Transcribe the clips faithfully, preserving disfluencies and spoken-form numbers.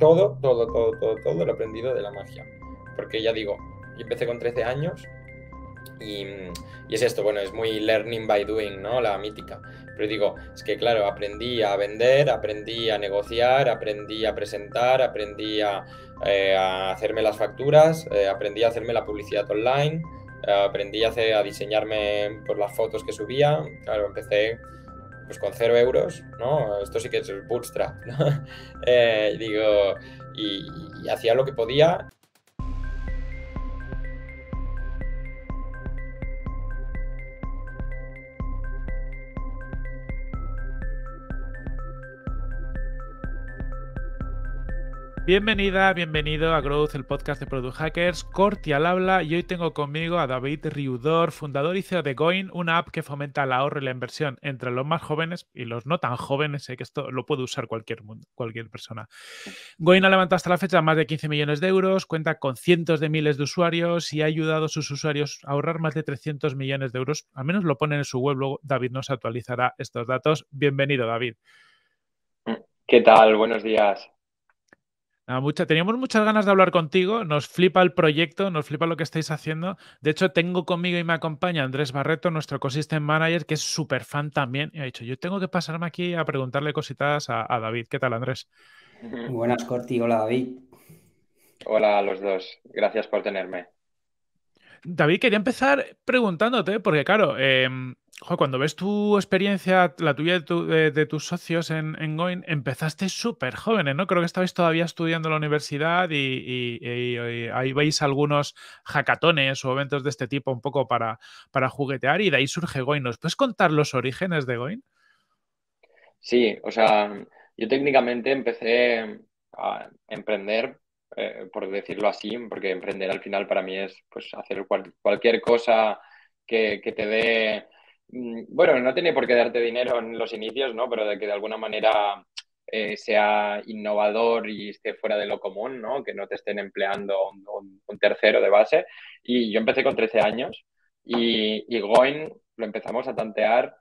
Todo, todo, todo, todo, todo lo aprendido de la magia. Porque ya digo, yo empecé con trece años y, y es esto, bueno, es muy learning by doing, ¿no? La mítica. Pero digo, es que claro, aprendí a vender, aprendí a negociar, aprendí a presentar, aprendí a, eh, a hacerme las facturas, eh, aprendí a hacerme la publicidad online, eh, aprendí a, hacer, a diseñarme por las fotos que subía. Claro, empecé pues con cero euros, ¿no? Esto sí que es el bootstrap, ¿no? eh, digo, y, y hacía lo que podía. Bienvenida, bienvenido a Growth, el podcast de Product Hackers. Corti al habla y hoy tengo conmigo a David Riudor, fundador y C E O de Goin, una app que fomenta el ahorro y la inversión entre los más jóvenes y los no tan jóvenes, eh, que esto lo puede usar cualquier, mundo, cualquier persona. Goin ha levantado hasta la fecha más de quince millones de euros, cuenta con cientos de miles de usuarios y ha ayudado a sus usuarios a ahorrar más de trescientos millones de euros. Al menos lo ponen en su web, luego David nos actualizará estos datos. Bienvenido, David. ¿Qué tal? Buenos días. Mucha, teníamos muchas ganas de hablar contigo, nos flipa el proyecto, nos flipa lo que estáis haciendo. De hecho, tengo conmigo y me acompaña Andrés Barreto, nuestro Ecosystem Manager, que es súper fan también. Y ha dicho, yo tengo que pasarme aquí a preguntarle cositas a, a David. ¿Qué tal, Andrés? Buenas, Corti. Hola, David. Hola a los dos. Gracias por tenerme. David, quería empezar preguntándote, porque claro, eh, jo, cuando ves tu experiencia, la tuya de, tu, de, de tus socios en, en Goin, empezaste súper jóvenes, ¿no? Creo que estabais todavía estudiando en la universidad y, y, y, y ahí veis algunos hackatones o eventos de este tipo un poco para, para juguetear y de ahí surge Goin. ¿Nos puedes contar los orígenes de Goin? Sí, o sea, yo técnicamente empecé a emprender, Eh, por decirlo así, porque emprender al final para mí es pues hacer cual, cualquier cosa que, que te dé, bueno, no tiene por qué darte dinero en los inicios, ¿no? Pero de que de alguna manera eh, sea innovador y esté fuera de lo común, ¿no? Que no te estén empleando un, un tercero de base. Y yo empecé con trece años y, y Goin lo empezamos a tantear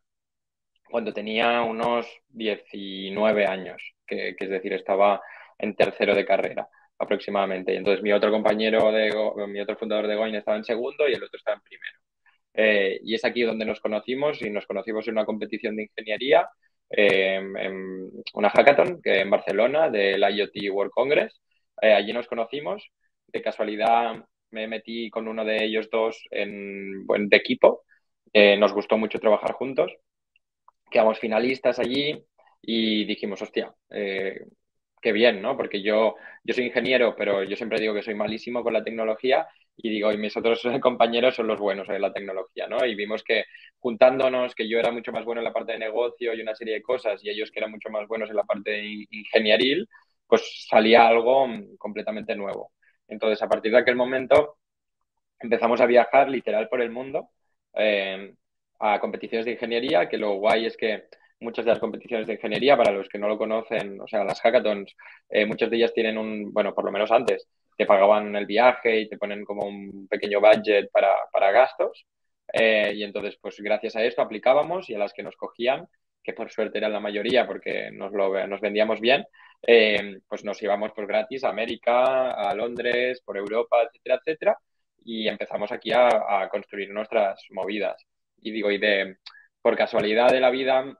cuando tenía unos diecinueve años, que, que es decir, estaba en tercero de carrera aproximadamente. Y entonces mi otro compañero, de Go, mi otro fundador de Goin estaba en segundo y el otro estaba en primero. Eh, y es aquí donde nos conocimos y nos conocimos en una competición de ingeniería, eh, en una hackathon que en Barcelona del I O T World Congress. Eh, allí nos conocimos. De casualidad me metí con uno de ellos dos en, en, de equipo. Eh, nos gustó mucho trabajar juntos. Quedamos finalistas allí y dijimos, hostia, eh, qué bien, ¿no? Porque yo, yo soy ingeniero, pero yo siempre digo que soy malísimo con la tecnología y digo, y mis otros compañeros son los buenos en la tecnología, ¿no? Y vimos que juntándonos, que yo era mucho más bueno en la parte de negocio y una serie de cosas y ellos que eran mucho más buenos en la parte ingenieril, pues salía algo completamente nuevo. Entonces, a partir de aquel momento empezamos a viajar literal por el mundo eh, a competiciones de ingeniería, que lo guay es que muchas de las competiciones de ingeniería, para los que no lo conocen, o sea, las hackathons, eh, muchas de ellas tienen un, bueno, por lo menos antes, te pagaban el viaje y te ponen como un pequeño budget para, para gastos. Eh, y entonces, pues gracias a esto aplicábamos y a las que nos cogían, que por suerte eran la mayoría porque nos, lo, nos vendíamos bien, eh, pues nos íbamos pues gratis a América, a Londres, por Europa, etcétera, etcétera. Y empezamos aquí a, a construir nuestras movidas. Y digo, y de por casualidad de la vida,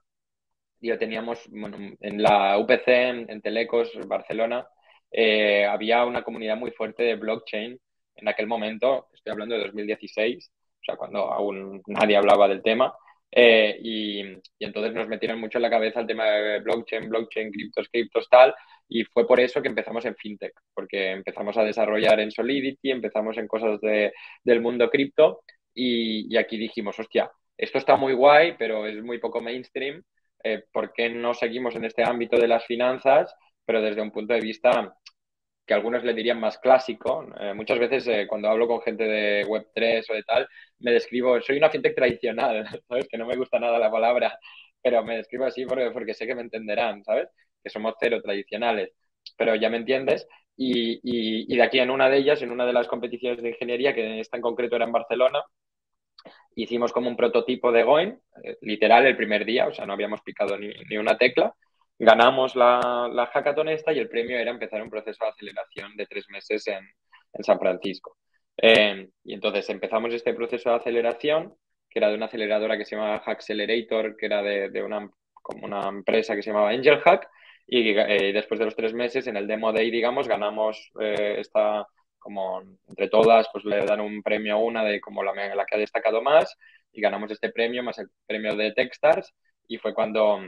yo teníamos, bueno, en la U P C, en Telecos, Barcelona, eh, había una comunidad muy fuerte de blockchain en aquel momento, estoy hablando de dos mil dieciséis, o sea, cuando aún nadie hablaba del tema, eh, y, y entonces nos metieron mucho en la cabeza el tema de blockchain, blockchain, criptos, criptos, tal, y fue por eso que empezamos en fintech, porque empezamos a desarrollar en Solidity, empezamos en cosas de, del mundo cripto, y, y aquí dijimos, hostia, esto está muy guay, pero es muy poco mainstream. Eh, por qué no seguimos en este ámbito de las finanzas, pero desde un punto de vista que algunos le dirían más clásico. Eh, muchas veces eh, cuando hablo con gente de web tres o de tal, me describo, soy una fintech tradicional, ¿sabes? Que no me gusta nada la palabra, pero me describo así porque, porque sé que me entenderán, ¿sabes? Que somos cero tradicionales, pero ya me entiendes. Y, y, y de aquí en una de ellas, en una de las competiciones de ingeniería, que en esta en concreto era en Barcelona, hicimos como un prototipo de Goin, literal el primer día, o sea, no habíamos picado ni, ni una tecla, ganamos la, la hackathon esta y el premio era empezar un proceso de aceleración de tres meses en, en San Francisco. Eh, y entonces empezamos este proceso de aceleración, que era de una aceleradora que se llamaba Hackcelerator, que era de, de una, como una empresa que se llamaba Angel Hack, y eh, después de los tres meses, en el Demo Day, digamos, ganamos eh, esta, como entre todas, pues le dan un premio a una de como la, la que ha destacado más, y ganamos este premio, más el premio de Techstars, y fue cuando...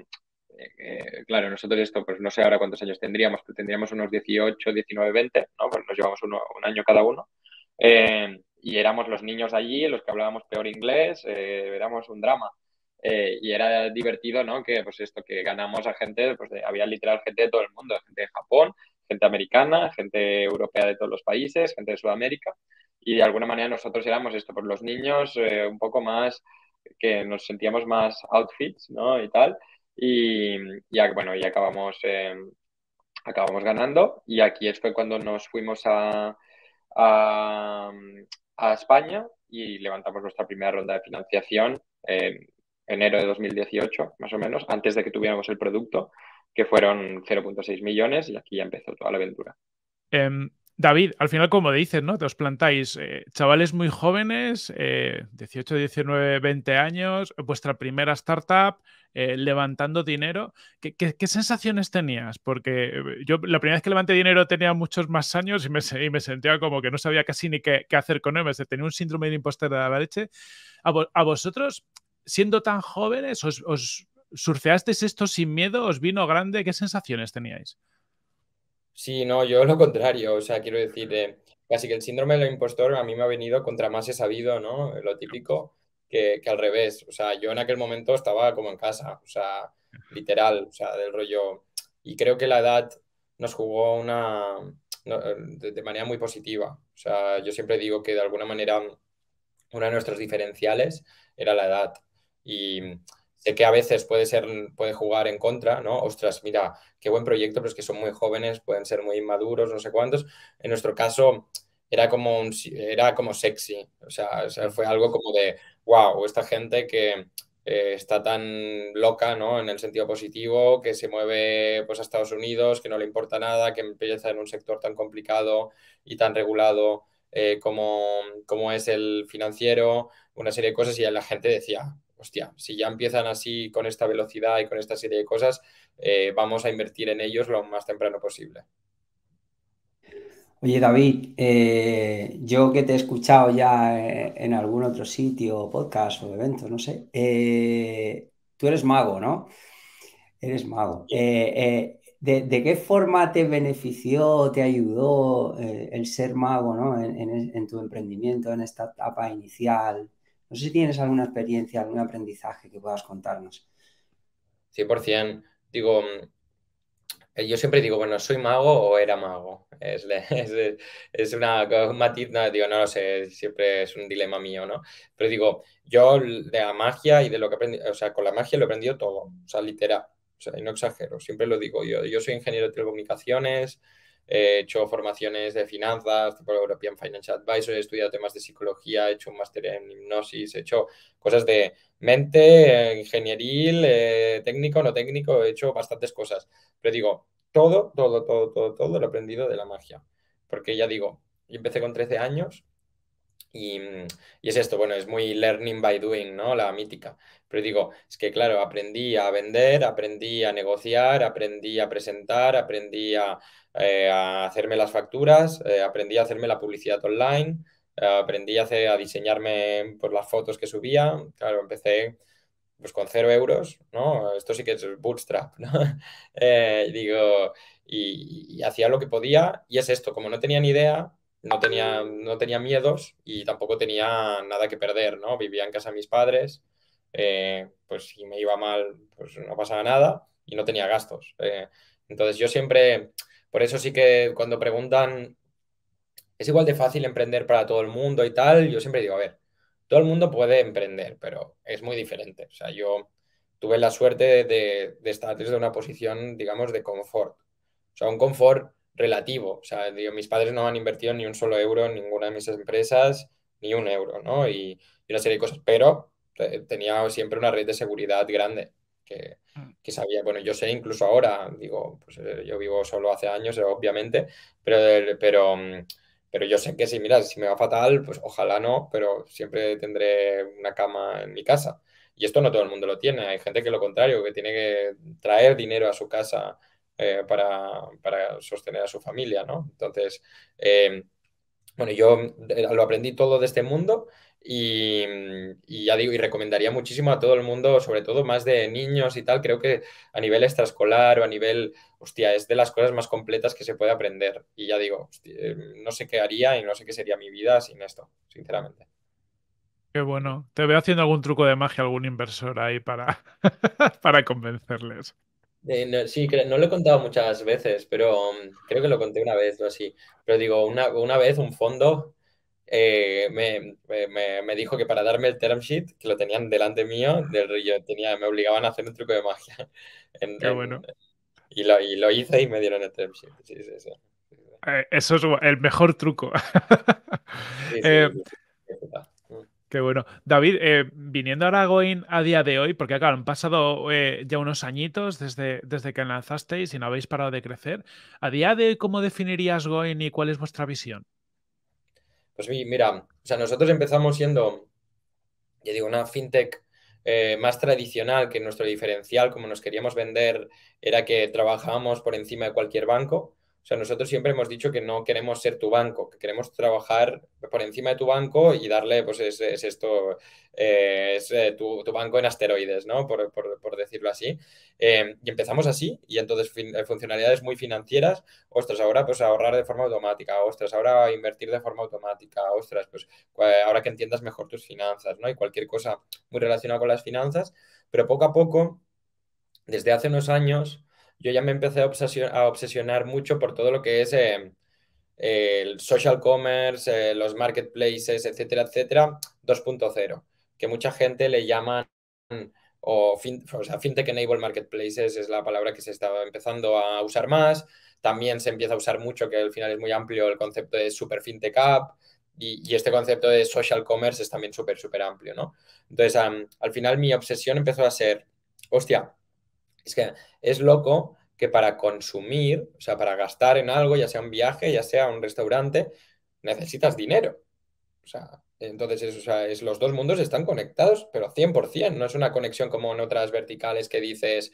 Eh, claro, nosotros esto, pues no sé ahora cuántos años tendríamos, pero tendríamos unos dieciocho, diecinueve, veinte, ¿no? Pues nos llevamos uno, un año cada uno. Eh, y éramos los niños allí, los que hablábamos peor inglés, eh, éramos un drama. Eh, y era divertido, ¿no? Que pues esto, que ganamos a gente, pues de, había literal gente de todo el mundo, gente de Japón, gente americana, gente europea de todos los países, gente de Sudamérica. Y de alguna manera nosotros éramos esto, pues los niños eh, un poco más, que nos sentíamos más outfits, ¿no? Y tal. Y ya, bueno, ya acabamos, eh, acabamos ganando, y aquí fue cuando nos fuimos a, a, a España y levantamos nuestra primera ronda de financiación en enero de dos mil dieciocho, más o menos, antes de que tuviéramos el producto, que fueron cero punto seis millones, y aquí ya empezó toda la aventura. Um... David, al final, como dices, ¿no? Te os plantáis eh, chavales muy jóvenes, eh, dieciocho, diecinueve, veinte años, vuestra primera startup, eh, levantando dinero. ¿Qué, qué, qué sensaciones tenías? Porque yo la primera vez que levanté dinero tenía muchos más años y me, y me sentía como que no sabía casi ni qué, qué hacer con él. Me tenía un síndrome de impostor de la leche. ¿A, vo- a vosotros, siendo tan jóvenes, os, os surfeasteis esto sin miedo? ¿Os vino grande? ¿Qué sensaciones teníais? Sí, no, yo lo contrario, o sea, quiero decir, eh, casi que el síndrome del impostor a mí me ha venido contra más he sabido, ¿no? Lo típico, que, que al revés, o sea, yo en aquel momento estaba como en casa, o sea, literal, o sea, del rollo, y creo que la edad nos jugó una, no, de, de manera muy positiva, o sea, yo siempre digo que de alguna manera uno de nuestros diferenciales era la edad, y... Sé que a veces puede ser, puede jugar en contra, ¿no? Ostras, mira, qué buen proyecto, pero es que son muy jóvenes, pueden ser muy inmaduros, no sé cuántos. En nuestro caso, era como, un, era como sexy. O sea, o sea, fue algo como de, wow, esta gente que eh, está tan loca, ¿no? En el sentido positivo, que se mueve pues, a Estados Unidos, que no le importa nada, que empieza en un sector tan complicado y tan regulado eh, como, como es el financiero, una serie de cosas, y la gente decía... Hostia, si ya empiezan así con esta velocidad y con esta serie de cosas, eh, vamos a invertir en ellos lo más temprano posible. Oye, David, eh, yo que te he escuchado ya en algún otro sitio, podcast o evento, no sé, eh, tú eres mago, ¿no? Eres mago. Eh, eh, ¿de, de qué forma te benefició, te ayudó el, el ser mago, ¿no? en, en, en tu emprendimiento, en esta etapa inicial? No sé si tienes alguna experiencia, algún aprendizaje que puedas contarnos. cien por ciento. Digo, yo siempre digo, bueno, ¿soy mago o era mago? Es, es, es una, un matiz, no, digo, no lo sé, siempre es un dilema mío, ¿no? Pero digo, yo de la magia y de lo que aprendí, o sea, con la magia lo he aprendido todo, o sea, literal, o sea, y no exagero, siempre lo digo. Yo, yo soy ingeniero de telecomunicaciones, he hecho formaciones de finanzas, tipo European Financial Advisor, he estudiado temas de psicología, he hecho un máster en hipnosis, he hecho cosas de mente, eh, ingenieril, eh, técnico, no técnico, he hecho bastantes cosas. Pero digo, todo, todo, todo, todo, todo lo he aprendido de la magia. Porque ya digo, yo empecé con trece años y, y es esto, bueno, es muy learning by doing, ¿no? La mítica. Pero digo, es que claro, aprendí a vender, aprendí a negociar, aprendí a presentar, aprendí a... Eh, a hacerme las facturas, eh, aprendí a hacerme la publicidad online, eh, aprendí a, hacer, a diseñarme por las fotos que subía. Claro, empecé pues con cero euros, ¿no? Esto sí que es bootstrap, ¿no? eh, digo, y, y hacía lo que podía, y es esto, como no tenía ni idea, no tenía, no tenía miedos y tampoco tenía nada que perder, ¿no? Vivía en casa de mis padres, eh, pues si me iba mal, pues no pasaba nada y no tenía gastos. Eh, entonces yo siempre... Por eso sí que cuando preguntan, ¿es igual de fácil emprender para todo el mundo y tal? Yo siempre digo, a ver, todo el mundo puede emprender, pero es muy diferente. O sea, yo tuve la suerte de, de estar desde una posición, digamos, de confort. O sea, un confort relativo. O sea, digo, mis padres no han invertido ni un solo euro en ninguna de mis empresas, ni un euro, ¿no? Y, y una serie de cosas. Pero eh, tenía siempre una red de seguridad grande. O que, que sabía, bueno, yo sé incluso ahora, digo, pues yo vivo solo hace años, obviamente, pero, pero, pero yo sé que si, mira, si me va fatal, pues ojalá no, pero siempre tendré una cama en mi casa. Y esto no todo el mundo lo tiene, hay gente que lo contrario, que tiene que traer dinero a su casa eh, para, para sostener a su familia, ¿no? Entonces, eh, bueno, yo lo aprendí todo de este mundo y, y ya digo, y recomendaría muchísimo a todo el mundo, sobre todo más de niños y tal, creo que a nivel extraescolar o a nivel, hostia, es de las cosas más completas que se puede aprender. Y ya digo, hostia, no sé qué haría y no sé qué sería mi vida sin esto, sinceramente. Qué bueno. Te veo haciendo algún truco de magia, algún inversor ahí para, para convencerles. Eh, no, sí, no lo he contado muchas veces, pero um, creo que lo conté una vez o así. Pero digo, una, una vez un fondo eh, me, me, me dijo que para darme el term sheet, que lo tenían delante mío, del, yo tenía, me obligaban a hacer un truco de magia. En, Qué en, bueno. Y lo, y lo hice y me dieron el term sheet. Sí, sí, sí. Eh, eso es el mejor truco. Sí, sí, eh, sí, sí, sí. Qué bueno. David, eh, viniendo ahora a Goin a día de hoy, porque claro, han pasado eh, ya unos añitos desde, desde que lanzasteis y no habéis parado de crecer. A día de hoy, ¿cómo definirías Goin y cuál es vuestra visión? Pues mira, o sea, nosotros empezamos siendo, ya digo, una fintech eh, más tradicional, que nuestro diferencial, como nos queríamos vender, era que trabajábamos por encima de cualquier banco. O sea, nosotros siempre hemos dicho que no queremos ser tu banco, que queremos trabajar por encima de tu banco y darle, pues es, es esto, eh, es eh, tu, tu banco en asteroides, ¿no? Por, por, por decirlo así. Eh, y empezamos así y entonces fin, funcionalidades muy financieras, ostras, ahora pues ahorrar de forma automática, ostras, ahora invertir de forma automática, ostras, pues ahora que entiendas mejor tus finanzas, ¿no? Y cualquier cosa muy relacionada con las finanzas, pero poco a poco, desde hace unos años, yo ya me empecé a obsesionar, a obsesionar mucho por todo lo que es eh, eh, el social commerce, eh, los marketplaces, etcétera, etcétera, dos punto cero, que mucha gente le llaman, o, fin, o sea, fintech enable marketplaces es la palabra que se está empezando a usar más, también se empieza a usar mucho, que al final es muy amplio el concepto de super fintech app, y, y este concepto de social commerce es también súper, súper amplio, ¿no? Entonces, um, al final mi obsesión empezó a ser, hostia, es que es loco que para consumir, o sea, para gastar en algo, ya sea un viaje, ya sea un restaurante, necesitas dinero. O sea, entonces es, o sea, es, los dos mundos están conectados, pero cien por cien. No es una conexión como en otras verticales que dices,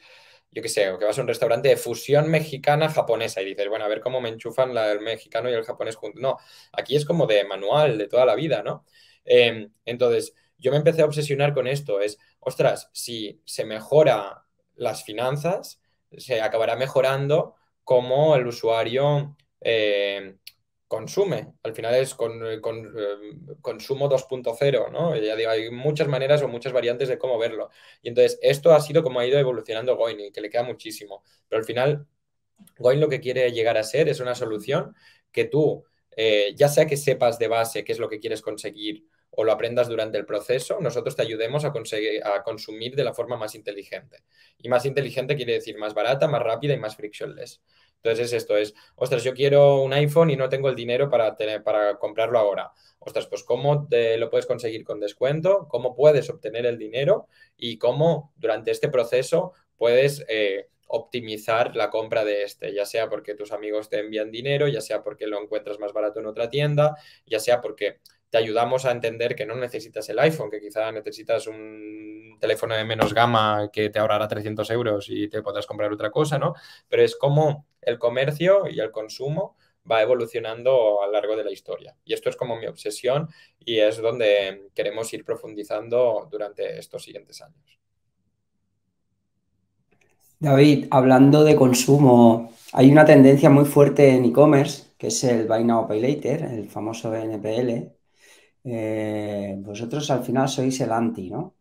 yo qué sé, o que vas a un restaurante de fusión mexicana-japonesa y dices, bueno, a ver cómo me enchufan la, el mexicano y el japonés juntos. No, aquí es como de manual de toda la vida, ¿no? Eh, entonces, yo me empecé a obsesionar con esto. Es, ostras, si se mejora las finanzas, se acabará mejorando cómo el usuario eh, consume. Al final es con, con, eh, consumo dos punto cero, ¿no? Ya digo, hay muchas maneras o muchas variantes de cómo verlo. Y entonces esto ha sido como ha ido evolucionando Goin y que le queda muchísimo. Pero al final Goin lo que quiere llegar a ser es una solución que tú, eh, ya sea que sepas de base qué es lo que quieres conseguir o lo aprendas durante el proceso, nosotros te ayudemos a conseguir, a consumir de la forma más inteligente. Y más inteligente quiere decir más barata, más rápida y más frictionless. Entonces esto es, ostras, yo quiero un iPhone y no tengo el dinero para, tener, para comprarlo ahora. Ostras, pues cómo te lo puedes conseguir con descuento, cómo puedes obtener el dinero y cómo durante este proceso puedes eh, optimizar la compra de este, ya sea porque tus amigos te envían dinero, ya sea porque lo encuentras más barato en otra tienda, ya sea porque te ayudamos a entender que no necesitas el iPhone, que quizá necesitas un teléfono de menos gama que te ahorrará trescientos euros y te podrás comprar otra cosa, ¿no? Pero es como el comercio y el consumo va evolucionando a lo largo de la historia. Y esto es como mi obsesión y es donde queremos ir profundizando durante estos siguientes años. David, hablando de consumo, hay una tendencia muy fuerte en e-commerce, que es el Buy Now, Pay Later, el famoso B N P L. Eh, vosotros al final sois el anti, ¿no?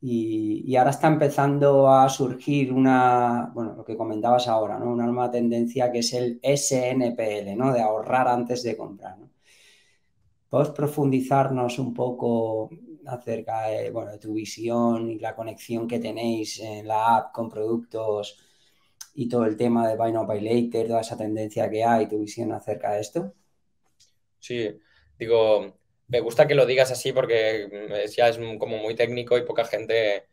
Y, y ahora está empezando a surgir una, bueno, lo que comentabas ahora, ¿no? Una nueva tendencia que es el S N P L, ¿no? De ahorrar antes de comprar, ¿no? ¿Puedes profundizarnos un poco acerca de, bueno, de tu visión y la conexión que tenéis en la app con productos y todo el tema de Buy Now, Pay Later, toda esa tendencia que hay, tu visión acerca de esto? Sí, digo, me gusta que lo digas así porque ya es como muy técnico y poca gente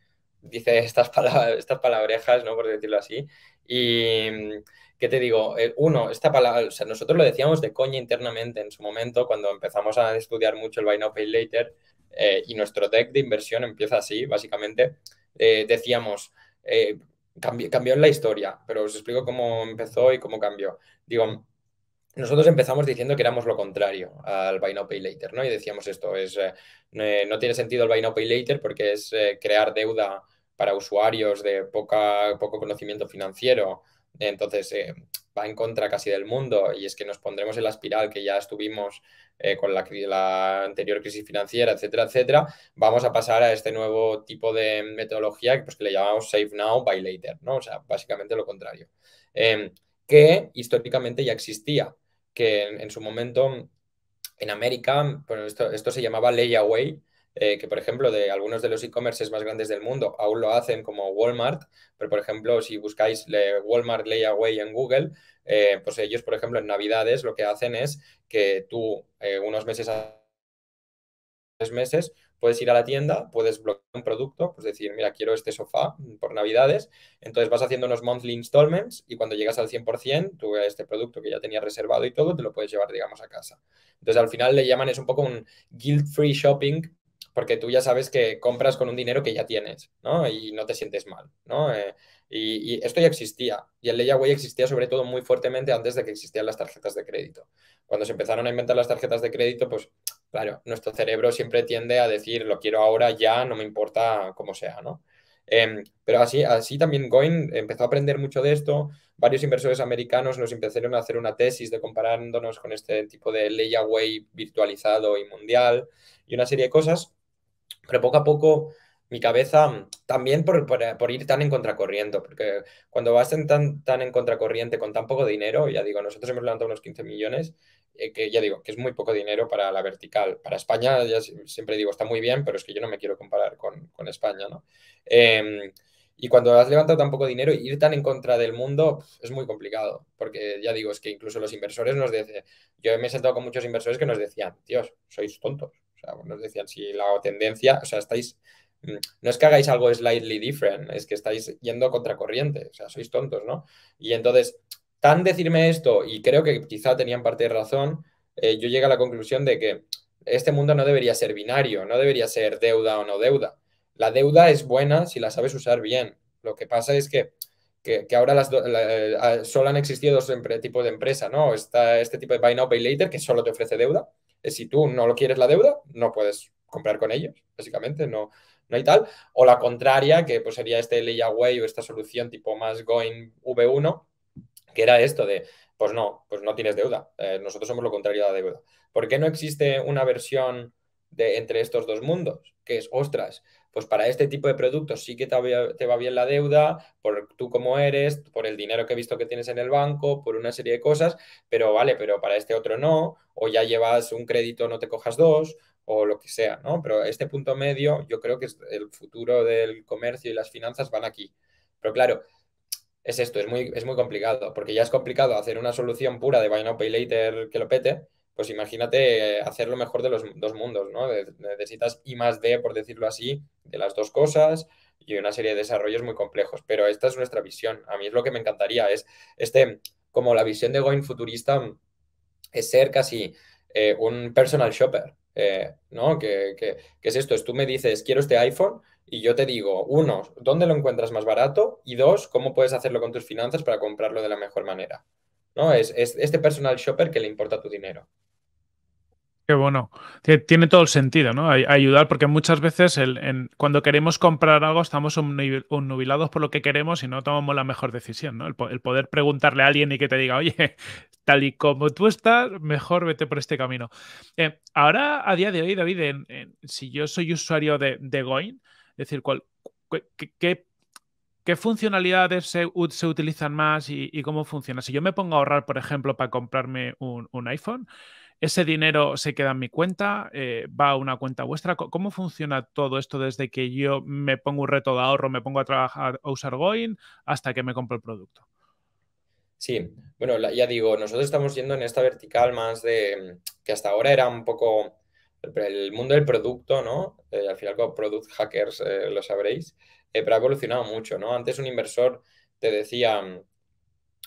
dice estas, palabras, estas palabrejas, ¿no? Por decirlo así. Y, ¿qué te digo? Uno, esta palabra, o sea, nosotros lo decíamos de coña internamente en su momento, cuando empezamos a estudiar mucho el Buy Now Pay Later, eh, y nuestro tech de inversión empieza así, básicamente, eh, decíamos, eh, cambió, cambió en la historia, pero os explico cómo empezó y cómo cambió. Digo, nosotros empezamos diciendo que éramos lo contrario al Buy Now Pay Later, ¿no? Y decíamos esto, es, eh, no tiene sentido el Buy Now Pay Later porque es eh, crear deuda para usuarios de poca, poco conocimiento financiero. Entonces, eh, va en contra casi del mundo y es que nos pondremos en la espiral que ya estuvimos eh, con la, la anterior crisis financiera, etcétera, etcétera. Vamos a pasar a este nuevo tipo de metodología pues, que le llamamos Save Now, Buy Later, ¿no? O sea, básicamente lo contrario. Eh, que históricamente ya existía, que en, en su momento en América, bueno, esto, esto se llamaba Layaway, Eh, que por ejemplo de algunos de los e-commerces más grandes del mundo aún lo hacen como Walmart, pero por ejemplo si buscáis le, Walmart Layaway en Google, eh, pues ellos por ejemplo en Navidades lo que hacen es que tú eh, unos meses a tres meses puedes ir a la tienda, puedes bloquear un producto, pues decir mira quiero este sofá por Navidades, entonces vas haciendo unos monthly installments y cuando llegas al cien por cien tú este producto que ya tenías reservado y todo te lo puedes llevar digamos a casa. Entonces al final le llaman es un poco un guilt-free shopping, porque tú ya sabes que compras con un dinero que ya tienes, ¿no? Y no te sientes mal, ¿no? Eh, y, y esto ya existía. Y el Layaway existía sobre todo muy fuertemente antes de que existían las tarjetas de crédito. Cuando se empezaron a inventar las tarjetas de crédito, pues, claro, nuestro cerebro siempre tiende a decir, lo quiero ahora, ya, no me importa cómo sea, ¿no? Eh, pero así, así también Goin empezó a aprender mucho de esto. Varios inversores americanos nos empezaron a hacer una tesis de comparándonos con este tipo de Layaway virtualizado y mundial y una serie de cosas. Pero poco a poco mi cabeza, también por, por, por ir tan en contracorriente, porque cuando vas en tan, tan en contracorriente con tan poco dinero, ya digo, nosotros hemos levantado unos quince millones, eh, que ya digo, que es muy poco dinero para la vertical. Para España, ya siempre digo, está muy bien, pero es que yo no me quiero comparar con, con España, ¿no? Eh, y cuando has levantado tan poco dinero, ir tan en contra del mundo es muy complicado, porque ya digo, es que incluso los inversores nos dicen, yo me he sentado con muchos inversores que nos decían, tíos, sois tontos. Nos decían, si la tendencia, o sea, estáis, no es que hagáis algo slightly different, es que estáis yendo contracorriente, o sea, sois tontos, ¿no? Y entonces, tan decirme esto, y creo que quizá tenían parte de razón, eh, yo llegué a la conclusión de que este mundo no debería ser binario, no debería ser deuda o no deuda. La deuda es buena si la sabes usar bien. Lo que pasa es que, que, que ahora las do, la, solo han existido dos tipos de empresa, ¿no? Está este tipo de buy now, pay later, que solo te ofrece deuda. Si tú no lo quieres la deuda, no puedes comprar con ellos, básicamente, no, no hay tal. O la contraria, que pues sería este Layaway o esta solución tipo más Goin V uno, que era esto de, pues no, pues no tienes deuda. Eh, nosotros somos lo contrario a la deuda. ¿Por qué no existe una versión de, entre estos dos mundos? Que es, ostras, pues para este tipo de productos sí que te, te va bien la deuda, por tú como eres, por el dinero que he visto que tienes en el banco, por una serie de cosas, pero vale, pero para este otro no, o ya llevas un crédito, no te cojas dos, o lo que sea, ¿no? Pero este punto medio, yo creo que es el futuro del comercio y las finanzas van aquí. Pero claro, es esto, es muy, es muy complicado, porque ya es complicado hacer una solución pura de Buy Now Pay Later que lo pete, pues imagínate hacer lo mejor de los dos mundos, ¿no? Necesitas I más D, por decirlo así, de las dos cosas y una serie de desarrollos muy complejos. Pero esta es nuestra visión. A mí es lo que me encantaría. Es este, como la visión de Goin futurista, es ser casi eh, un personal shopper, eh, ¿no? Que, que, que es esto, es tú me dices, quiero este iPhone y yo te digo, uno, ¿dónde lo encuentras más barato? Y dos, ¿cómo puedes hacerlo con tus finanzas para comprarlo de la mejor manera? ¿No? Es, es este personal shopper que le importa tu dinero. Qué bueno. Tiene todo el sentido, ¿no? Ayudar, porque muchas veces el, en, cuando queremos comprar algo estamos obnubilados por lo que queremos y no tomamos la mejor decisión, ¿no? El, el poder preguntarle a alguien y que te diga, oye, tal y como tú estás, mejor vete por este camino. Eh, ahora, a día de hoy, David, en, en, si yo soy usuario de, de Goin, es decir, ¿cuál, qué, qué, ¿qué funcionalidades se, se utilizan más y, y cómo funciona? Si yo me pongo a ahorrar, por ejemplo, para comprarme un, un iPhone, ¿ese dinero se queda en mi cuenta? Eh, ¿Va a una cuenta vuestra? ¿Cómo funciona todo esto desde que yo me pongo un reto de ahorro, me pongo a trabajar a usar Goin hasta que me compro el producto? Sí, bueno, la, ya digo, nosotros estamos yendo en esta vertical más de que hasta ahora era un poco el, el mundo del producto, ¿no? Eh, al final como Product Hackers eh, lo sabréis. eh, pero ha evolucionado mucho, ¿no? Antes un inversor te decía,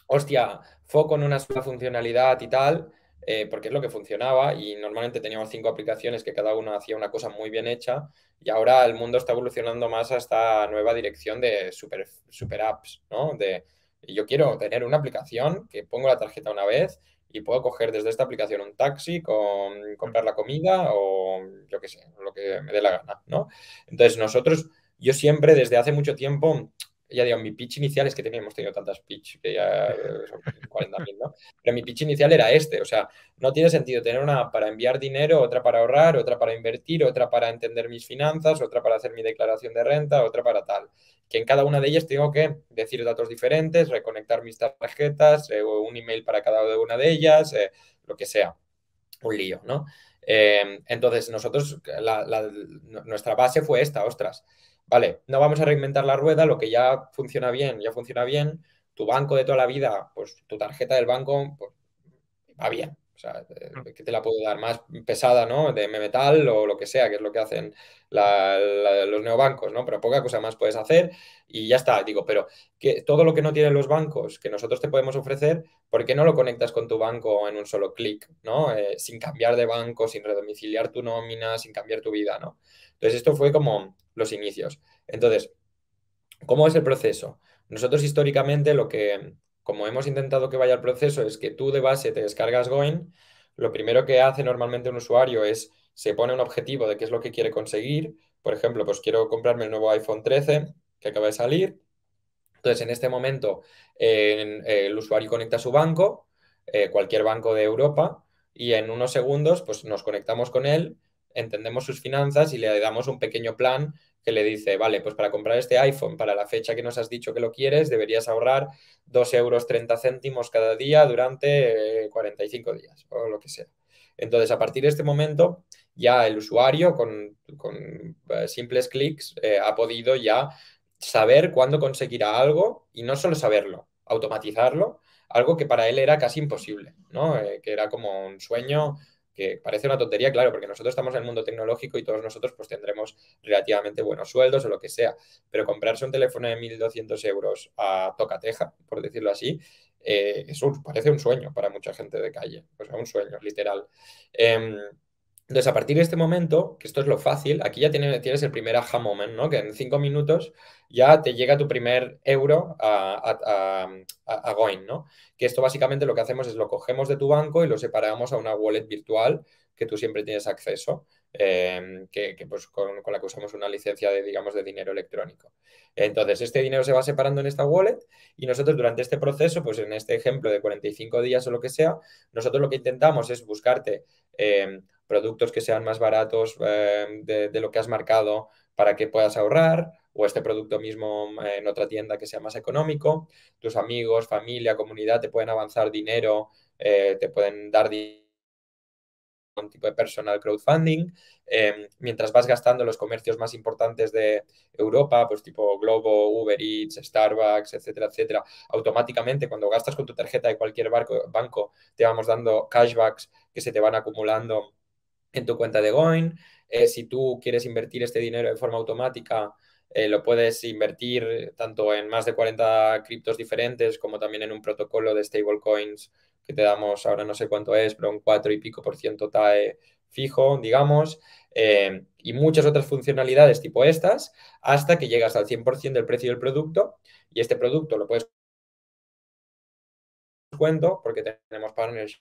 hostia, foco en una sola funcionalidad y tal, eh, porque es lo que funcionaba, y normalmente teníamos cinco aplicaciones que cada una hacía una cosa muy bien hecha, y ahora el mundo está evolucionando más a esta nueva dirección de super, super apps, ¿no? De, yo quiero tener una aplicación que pongo la tarjeta una vez y puedo coger desde esta aplicación un taxi, con, comprar la comida o yo qué sé, lo que me dé la gana, ¿no? Entonces nosotros, yo siempre desde hace mucho tiempo, ya digo, mi pitch inicial, es que teníamos tenido tantas pitch que ya son cuarenta mil, ¿no? Pero mi pitch inicial era este, o sea, no tiene sentido tener una para enviar dinero, otra para ahorrar, otra para invertir, otra para entender mis finanzas, otra para hacer mi declaración de renta, otra para tal. Que en cada una de ellas tengo que decir datos diferentes, reconectar mis tarjetas, eh, un email para cada una de ellas, eh, lo que sea, un lío, ¿no? Eh, entonces, nosotros, la, la, nuestra base fue esta, ostras, vale, no vamos a reinventar la rueda, lo que ya funciona bien, ya funciona bien, tu banco de toda la vida, pues tu tarjeta del banco, pues, va bien. O sea, ¿qué te la puedo dar? Más pesada, ¿no? De metal o lo que sea, que es lo que hacen la, la, los neobancos, ¿no? Pero poca cosa más puedes hacer y ya está. Digo, pero que todo lo que no tienen los bancos, que nosotros te podemos ofrecer, ¿por qué no lo conectas con tu banco en un solo clic, ¿no? Eh, sin cambiar de banco, sin redomiciliar tu nómina, sin cambiar tu vida, ¿no? Entonces, esto fue como los inicios. Entonces, ¿cómo es el proceso? Nosotros históricamente lo que... Como hemos intentado que vaya el proceso, es que tú de base te descargas Goin, lo primero que hace normalmente un usuario es, se pone un objetivo de qué es lo que quiere conseguir. Por ejemplo, pues quiero comprarme el nuevo iPhone trece que acaba de salir. Entonces, en este momento, eh, el usuario conecta su banco, eh, cualquier banco de Europa, y en unos segundos pues nos conectamos con él, entendemos sus finanzas y le damos un pequeño plan que le dice, vale, pues para comprar este iPhone, para la fecha que nos has dicho que lo quieres, deberías ahorrar dos euros treinta céntimos cada día durante eh, cuarenta y cinco días o lo que sea. Entonces, a partir de este momento, ya el usuario con, con eh, simples clics eh, ha podido ya saber cuándo conseguirá algo y no solo saberlo, automatizarlo, algo que para él era casi imposible, ¿no? Eh, que era como un sueño... que parece una tontería, claro, porque nosotros estamos en el mundo tecnológico y todos nosotros pues tendremos relativamente buenos sueldos o lo que sea, pero comprarse un teléfono de mil doscientos euros a tocateja, por decirlo así, eh, eso parece un sueño para mucha gente de calle, o sea, un sueño, literal. Eh, entonces, a partir de este momento, que esto es lo fácil, aquí ya tienes, tienes el primer aha moment, ¿no? Que en cinco minutos ya te llega tu primer euro a, a, a, a Goin, ¿no? Que esto básicamente lo que hacemos es lo cogemos de tu banco y lo separamos a una wallet virtual que tú siempre tienes acceso, eh, que, que pues con, con la que usamos una licencia de, digamos, de dinero electrónico. Entonces, este dinero se va separando en esta wallet y nosotros durante este proceso, pues en este ejemplo de cuarenta y cinco días o lo que sea, nosotros lo que intentamos es buscarte eh, productos que sean más baratos eh, de, de lo que has marcado para que puedas ahorrar, o este producto mismo en otra tienda que sea más económico. Tus amigos, familia, comunidad te pueden avanzar dinero, eh, te pueden dar dinero, un tipo de personal crowdfunding. Eh, mientras vas gastando los comercios más importantes de Europa, pues tipo Glovo, Uber Eats, Starbucks, etcétera, etcétera, automáticamente cuando gastas con tu tarjeta de cualquier barco, banco te vamos dando cashbacks que se te van acumulando en tu cuenta de Goin. Eh, si tú quieres invertir este dinero de forma automática, eh, lo puedes invertir tanto en más de cuarenta criptos diferentes como también en un protocolo de stablecoins que te damos, ahora no sé cuánto es, pero un cuatro y pico por ciento T A E fijo, digamos, eh, y muchas otras funcionalidades tipo estas, hasta que llegas al cien por ciento del precio del producto, y este producto lo puedes cuento porque tenemos partners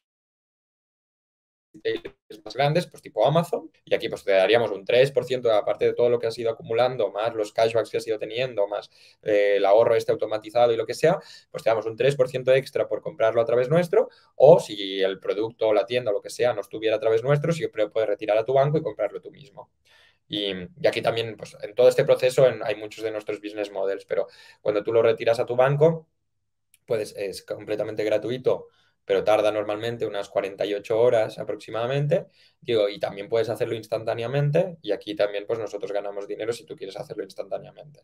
más grandes, pues tipo Amazon, y aquí pues te daríamos un tres por ciento aparte de todo lo que has ido acumulando, más los cashbacks que has ido teniendo, más eh, el ahorro este automatizado y lo que sea, pues te damos un tres por ciento extra por comprarlo a través nuestro, o si el producto o la tienda o lo que sea no estuviera a través nuestro, siempre puedes retirar a tu banco y comprarlo tú mismo. Y, y aquí también, pues en todo este proceso en, hay muchos de nuestros business models, pero cuando tú lo retiras a tu banco, pues es completamente gratuito, pero tarda normalmente unas cuarenta y ocho horas aproximadamente, digo, y también puedes hacerlo instantáneamente, y aquí también pues nosotros ganamos dinero si tú quieres hacerlo instantáneamente.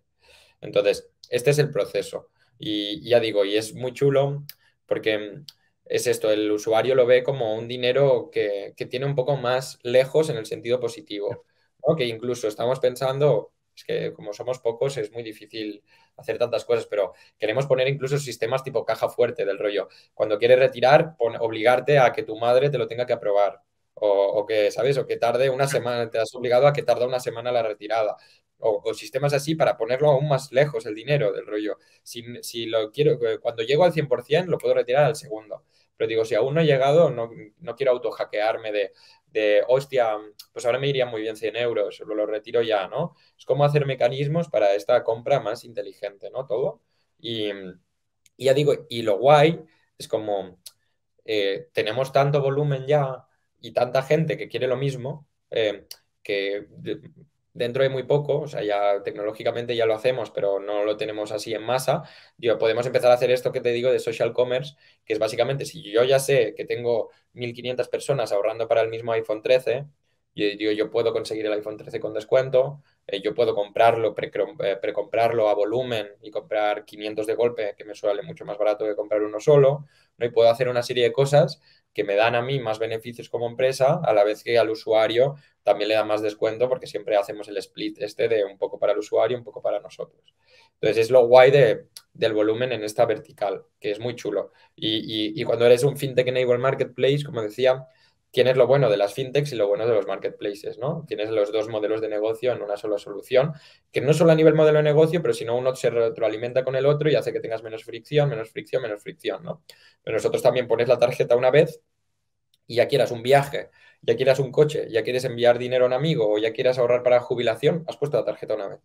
Entonces, este es el proceso, y ya digo, y es muy chulo porque es esto, el usuario lo ve como un dinero que, que tiene un poco más lejos en el sentido positivo, ¿no? Que incluso estamos pensando, Es que como somos pocos es muy difícil hacer tantas cosas, pero queremos poner incluso sistemas tipo caja fuerte del rollo. Cuando quieres retirar, pon, obligarte a que tu madre te lo tenga que aprobar o, o que, ¿sabes? O que tarde una semana, te has obligado a que tarda una semana la retirada. O, o sistemas así para ponerlo aún más lejos el dinero del rollo. Si, si lo quiero, cuando llego al cien por cien lo puedo retirar al segundo. Pero digo, si aún no he llegado, no, no quiero autohackearme de, de, hostia, pues ahora me irían muy bien cien euros, lo, lo retiro ya, ¿no? Es como hacer mecanismos para esta compra más inteligente, ¿no? Todo. Y, y ya digo, y lo guay es como eh, tenemos tanto volumen ya y tanta gente que quiere lo mismo, eh, que de, dentro de muy poco, o sea, ya tecnológicamente ya lo hacemos, pero no lo tenemos así en masa. Digo, podemos empezar a hacer esto que te digo de social commerce, que es básicamente, si yo ya sé que tengo mil quinientas personas ahorrando para el mismo iPhone trece, yo, yo, yo puedo conseguir el iPhone trece con descuento, eh, yo puedo comprarlo, pre, precomprarlo a volumen y comprar quinientos de golpe, que me suele mucho más barato que comprar uno solo, ¿no? Y puedo hacer una serie de cosas que me dan a mí más beneficios como empresa, a la vez que al usuario también le da más descuento, porque siempre hacemos el split este de un poco para el usuario, un poco para nosotros. Entonces, es lo guay de, del volumen en esta vertical, que es muy chulo. Y, y, y cuando eres un fintech enabled marketplace, como decía, tienes lo bueno de las fintechs y lo bueno de los marketplaces, ¿no? Tienes los dos modelos de negocio en una sola solución, que no solo a nivel modelo de negocio, pero si no uno se retroalimenta con el otro y hace que tengas menos fricción, menos fricción, menos fricción, ¿no? Pero nosotros también pones la tarjeta una vez y ya quieras un viaje, ya quieras un coche, ya quieres enviar dinero a un amigo o ya quieras ahorrar para jubilación, has puesto la tarjeta una vez,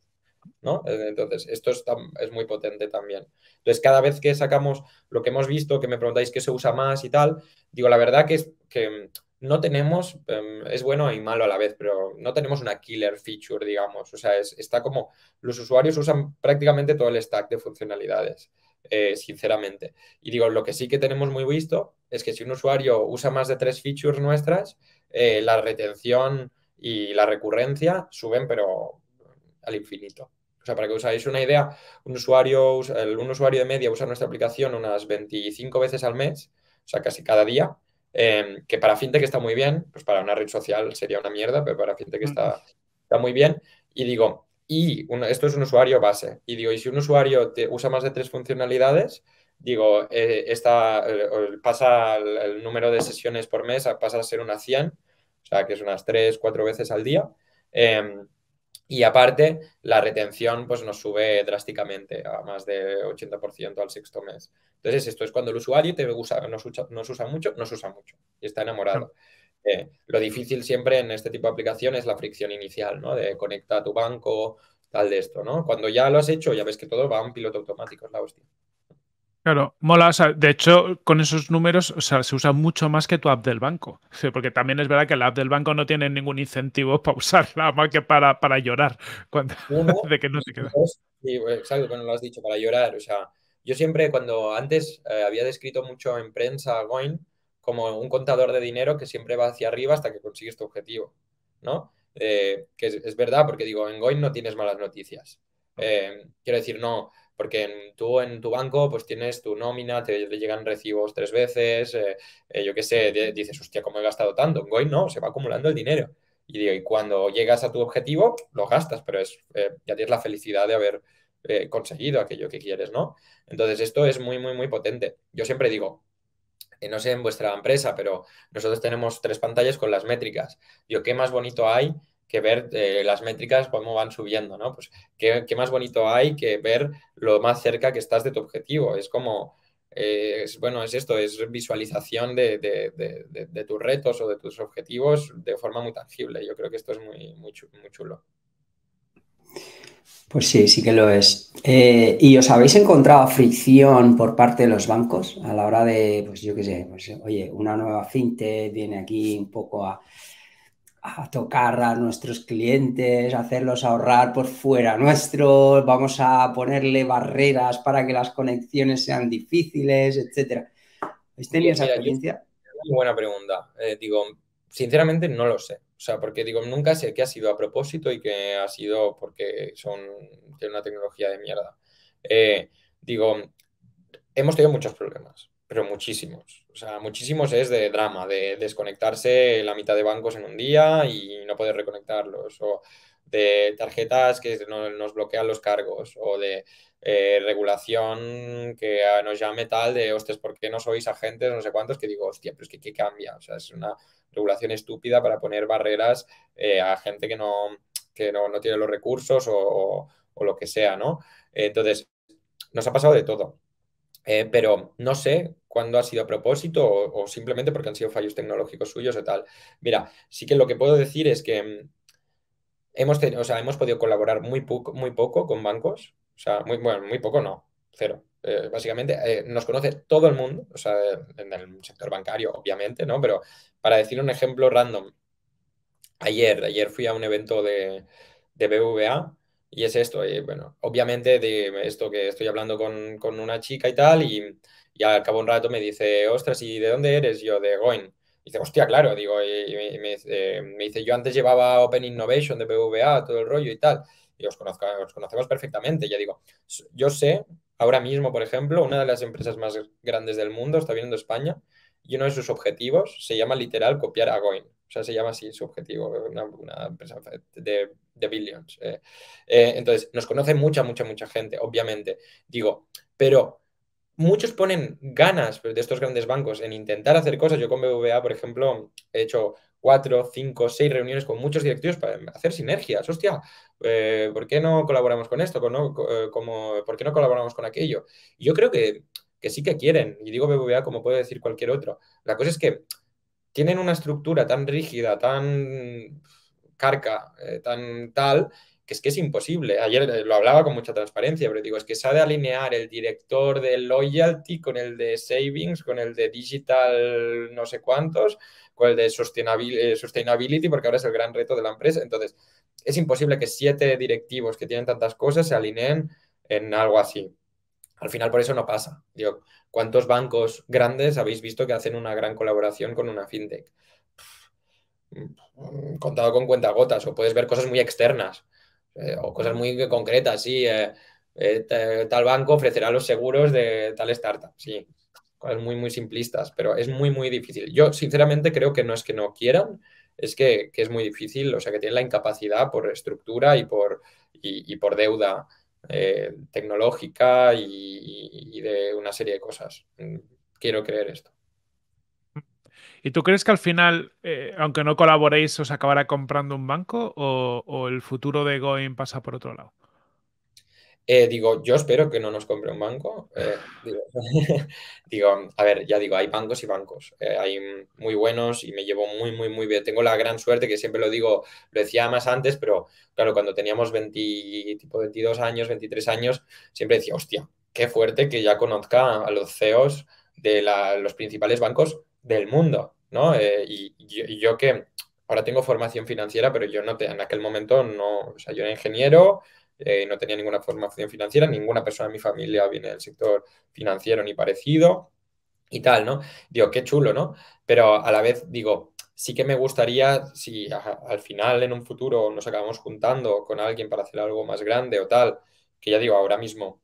¿no? Entonces, esto es, tan, es muy potente también. Entonces, cada vez que sacamos lo que hemos visto, que me preguntáis qué se usa más y tal, digo, la verdad que es que... no tenemos, eh, es bueno y malo a la vez, pero no tenemos una killer feature, digamos. O sea, es, está como, los usuarios usan prácticamente todo el stack de funcionalidades, eh, sinceramente. Y digo, lo que sí que tenemos muy visto es que si un usuario usa más de tres features nuestras, eh, la retención y la recurrencia suben, pero al infinito. O sea, para que os hagáis una idea, un usuario, un usuario de media usa nuestra aplicación unas veinticinco veces al mes, o sea, casi cada día. Eh, que para fintech está muy bien, pues para una red social sería una mierda, pero para fintech está, está muy bien. Y digo, y un, esto es un usuario base. Y digo, y si un usuario te usa más de tres funcionalidades, digo, eh, esta, eh, pasa el, el número de sesiones por mes, a, pasa a ser unas cien, o sea, que es unas tres, cuatro veces al día. Eh, y aparte, la retención pues nos sube drásticamente a más de ochenta por ciento al sexto mes. Entonces, esto es cuando el usuario te usa, nos, usa, nos usa mucho, nos usa mucho y está enamorado. Eh, lo difícil siempre en este tipo de aplicaciones es la fricción inicial, ¿no? De conecta a tu banco, tal de esto, ¿no? Cuando ya lo has hecho, ya ves que todo va a un piloto automático, es la hostia. Claro, mola. O sea, de hecho, con esos números, o sea, se usa mucho más que tu app del banco. O sea, porque también es verdad que la app del banco no tiene ningún incentivo para usarla más que para, para llorar. Cuando, no, de que no se queda. Sí, pues, exacto, cuando lo has dicho, para llorar. O sea, yo siempre, cuando antes eh, había descrito mucho en prensa a Goin como un contador de dinero que siempre va hacia arriba hasta que consigues tu objetivo, ¿no? Eh, que es, es verdad, porque digo, en Goin no tienes malas noticias. Eh, quiero decir, no... Porque en tú en tu banco pues tienes tu nómina, te llegan recibos tres veces, eh, eh, yo qué sé, de, dices, hostia, ¿cómo he gastado tanto? En Goin no, se va acumulando el dinero. Y digo, y cuando llegas a tu objetivo, lo gastas, pero es, eh, ya tienes la felicidad de haber eh, conseguido aquello que quieres, ¿no? Entonces, esto es muy, muy, muy potente. Yo siempre digo, eh, no sé en vuestra empresa, pero nosotros tenemos tres pantallas con las métricas. Digo, ¿qué más bonito hay que ver eh, las métricas cómo van subiendo, ¿no? Pues qué, qué más bonito hay que ver lo más cerca que estás de tu objetivo. Es como, eh, es, bueno, es esto, es visualización de, de, de, de, de tus retos o de tus objetivos de forma muy tangible. Yo creo que esto es muy, muy, muy chulo. Pues sí, sí que lo es. Eh, ¿Y os habéis encontrado fricción por parte de los bancos a la hora de, pues yo qué sé, pues, oye, una nueva fintech viene aquí un poco a... a tocar a nuestros clientes, hacerlos ahorrar por fuera nuestros, vamos a ponerle barreras para que las conexiones sean difíciles, etcétera? ¿Habéis tenido esa experiencia? Yo, buena pregunta. Eh, digo, sinceramente no lo sé. O sea, porque digo, nunca sé qué ha sido a propósito y qué ha sido porque son de una tecnología de mierda. Eh, digo, hemos tenido muchos problemas, pero muchísimos. O sea, muchísimos es de drama, de desconectarse la mitad de bancos en un día y no poder reconectarlos. O de tarjetas que no, nos bloquean los cargos o de eh, regulación que nos llame tal de, hostias, ¿por qué no sois agentes? No sé cuántos, que digo, hostia, pero es que ¿qué cambia? O sea, es una regulación estúpida para poner barreras eh, a gente que no, que no, no tiene los recursos o, o, o lo que sea, ¿no? Entonces, nos ha pasado de todo. Eh, pero no sé cuándo ha sido a propósito o, o simplemente porque han sido fallos tecnológicos suyos o tal. Mira, sí que lo que puedo decir es que hemos, tenido, o sea, hemos podido colaborar muy, poco, muy poco con bancos. O sea, muy, bueno, muy poco no, cero. Eh, básicamente eh, nos conoce todo el mundo, o sea, en el sector bancario, obviamente, ¿no? Pero para decir un ejemplo random, ayer, ayer fui a un evento de, de B B V A. Y es esto, y bueno, obviamente de esto que estoy hablando con, con una chica y tal, y, y al cabo de un rato me dice, ostras, ¿y de dónde eres? Yo, de Goin. Dice, hostia, claro, digo, y, y me, eh, me dice, yo antes llevaba Open Innovation de B B V A, todo el rollo y tal, y os, conozco, os conocemos perfectamente. Ya digo, yo sé, ahora mismo, por ejemplo, una de las empresas más grandes del mundo está viniendo a España, y uno de sus objetivos se llama literal copiar a Goin. O sea, se llama así su objetivo, una, una empresa de, de billions. Eh, eh, entonces, nos conoce mucha, mucha, mucha gente, obviamente. Digo, pero muchos ponen ganas de estos grandes bancos en intentar hacer cosas. Yo con B B V A, por ejemplo, he hecho cuatro, cinco, seis reuniones con muchos directivos para hacer sinergias. Hostia, eh, ¿por qué no colaboramos con esto? ¿Con, no, como, ¿por qué no colaboramos con aquello? Y yo creo que... que sí que quieren, y digo B B V A como puede decir cualquier otro. La cosa es que tienen una estructura tan rígida, tan carca, eh, tan tal, que es que es imposible. Ayer lo hablaba con mucha transparencia, pero digo, es que se ha de alinear el director de Loyalty con el de Savings, con el de Digital no sé cuántos, con el de Sustainability, porque ahora es el gran reto de la empresa. Entonces, es imposible que siete directivos que tienen tantas cosas se alineen en algo así. Al final por eso no pasa. Digo, ¿cuántos bancos grandes habéis visto que hacen una gran colaboración con una fintech? Pff, contado con cuentagotas, o puedes ver cosas muy externas eh, o cosas muy concretas. Sí, eh, eh, tal banco ofrecerá los seguros de tal startup. Sí, cosas muy, muy simplistas, pero es muy, muy difícil. Yo sinceramente creo que no es que no quieran, es que, que es muy difícil, o sea, que tienen la incapacidad por estructura y por, y, y por deuda Eh, tecnológica y, y de una serie de cosas. Quiero creer esto. ¿Y tú crees que al final, eh, aunque no colaboréis, os acabará comprando un banco o, o el futuro de Goin pasa por otro lado? Eh, digo, yo espero que no nos compre un banco. Eh, digo, digo, a ver, ya digo, hay bancos y bancos. Eh, hay muy buenos y me llevo muy, muy, muy bien. Tengo la gran suerte que siempre lo digo, lo decía más antes, pero claro, cuando teníamos veinte, tipo veintidós años, veintitrés años, siempre decía, hostia, qué fuerte que ya conozca a los C E Os de la, los principales bancos del mundo, ¿no? Eh, y, y yo que ahora tengo formación financiera, pero yo no te, en aquel momento no, o sea, yo era ingeniero. Eh, no tenía ninguna formación financiera, ninguna persona de mi familia viene del sector financiero ni parecido y tal, ¿no? Digo, qué chulo, ¿no? Pero a la vez digo, sí que me gustaría si a, al final en un futuro nos acabamos juntando con alguien para hacer algo más grande o tal, que ya digo, ahora mismo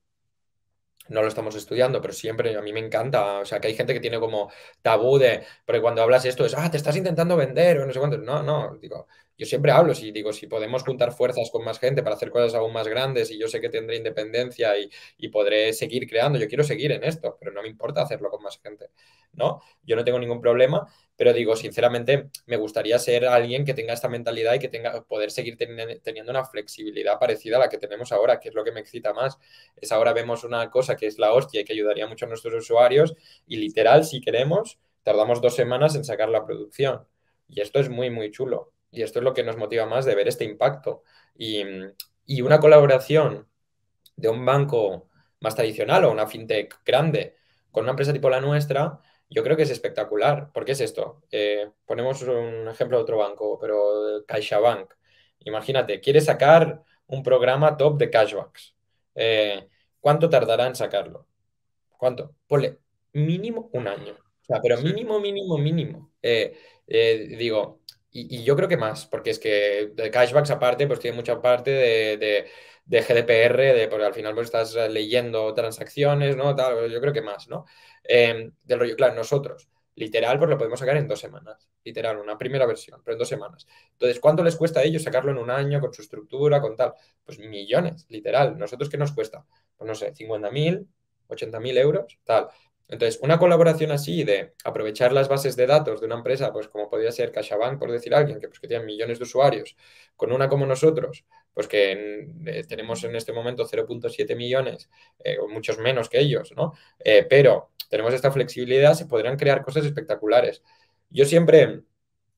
no lo estamos estudiando, pero siempre a mí me encanta. O sea, que hay gente que tiene como tabú de, porque cuando hablas esto es, ah, te estás intentando vender o no sé cuánto. No, no, digo, yo siempre hablo, si digo, si podemos juntar fuerzas con más gente para hacer cosas aún más grandes y yo sé que tendré independencia y, y podré seguir creando. Yo quiero seguir en esto, pero no me importa hacerlo con más gente, ¿no? Yo no tengo ningún problema, pero digo, sinceramente, me gustaría ser alguien que tenga esta mentalidad y que tenga, poder seguir ten, teniendo una flexibilidad parecida a la que tenemos ahora, que es lo que me excita más. Es ahora vemos una cosa que es la hostia y que ayudaría mucho a nuestros usuarios y literal, si queremos, tardamos dos semanas en sacar la producción. Y esto es muy, muy chulo. Y esto es lo que nos motiva más de ver este impacto. Y, y una colaboración de un banco más tradicional o una fintech grande con una empresa tipo la nuestra, yo creo que es espectacular. ¿Por qué es esto? Eh, ponemos un ejemplo de otro banco, pero CaixaBank. Imagínate, quiere sacar un programa top de cashbacks. Eh, ¿Cuánto tardará en sacarlo? ¿Cuánto? Ponle mínimo un año. O sea, pero mínimo, mínimo, mínimo. Eh, eh, digo, y, y yo creo que más, porque es que de cashbacks aparte, pues tiene mucha parte de, de, de G D P R, de, porque al final pues estás leyendo transacciones, ¿no? Tal, yo creo que más, ¿no? Eh, del rollo, claro, nosotros Literal, pues lo podemos sacar en dos semanas. Literal, una primera versión, pero en dos semanas. Entonces, ¿cuánto les cuesta a ellos sacarlo en un año, con su estructura, con tal? Pues millones, literal. ¿Nosotros qué nos cuesta? Pues no sé, cincuenta mil, ochenta mil euros, tal. Entonces, una colaboración así de aprovechar las bases de datos de una empresa, pues como podría ser CaixaBank, por decir alguien, que, pues, que tiene millones de usuarios, con una como nosotros, pues que en, eh, tenemos en este momento cero punto siete millones, eh, o muchos menos que ellos, ¿no? Eh, pero tenemos esta flexibilidad, se podrían crear cosas espectaculares. Yo siempre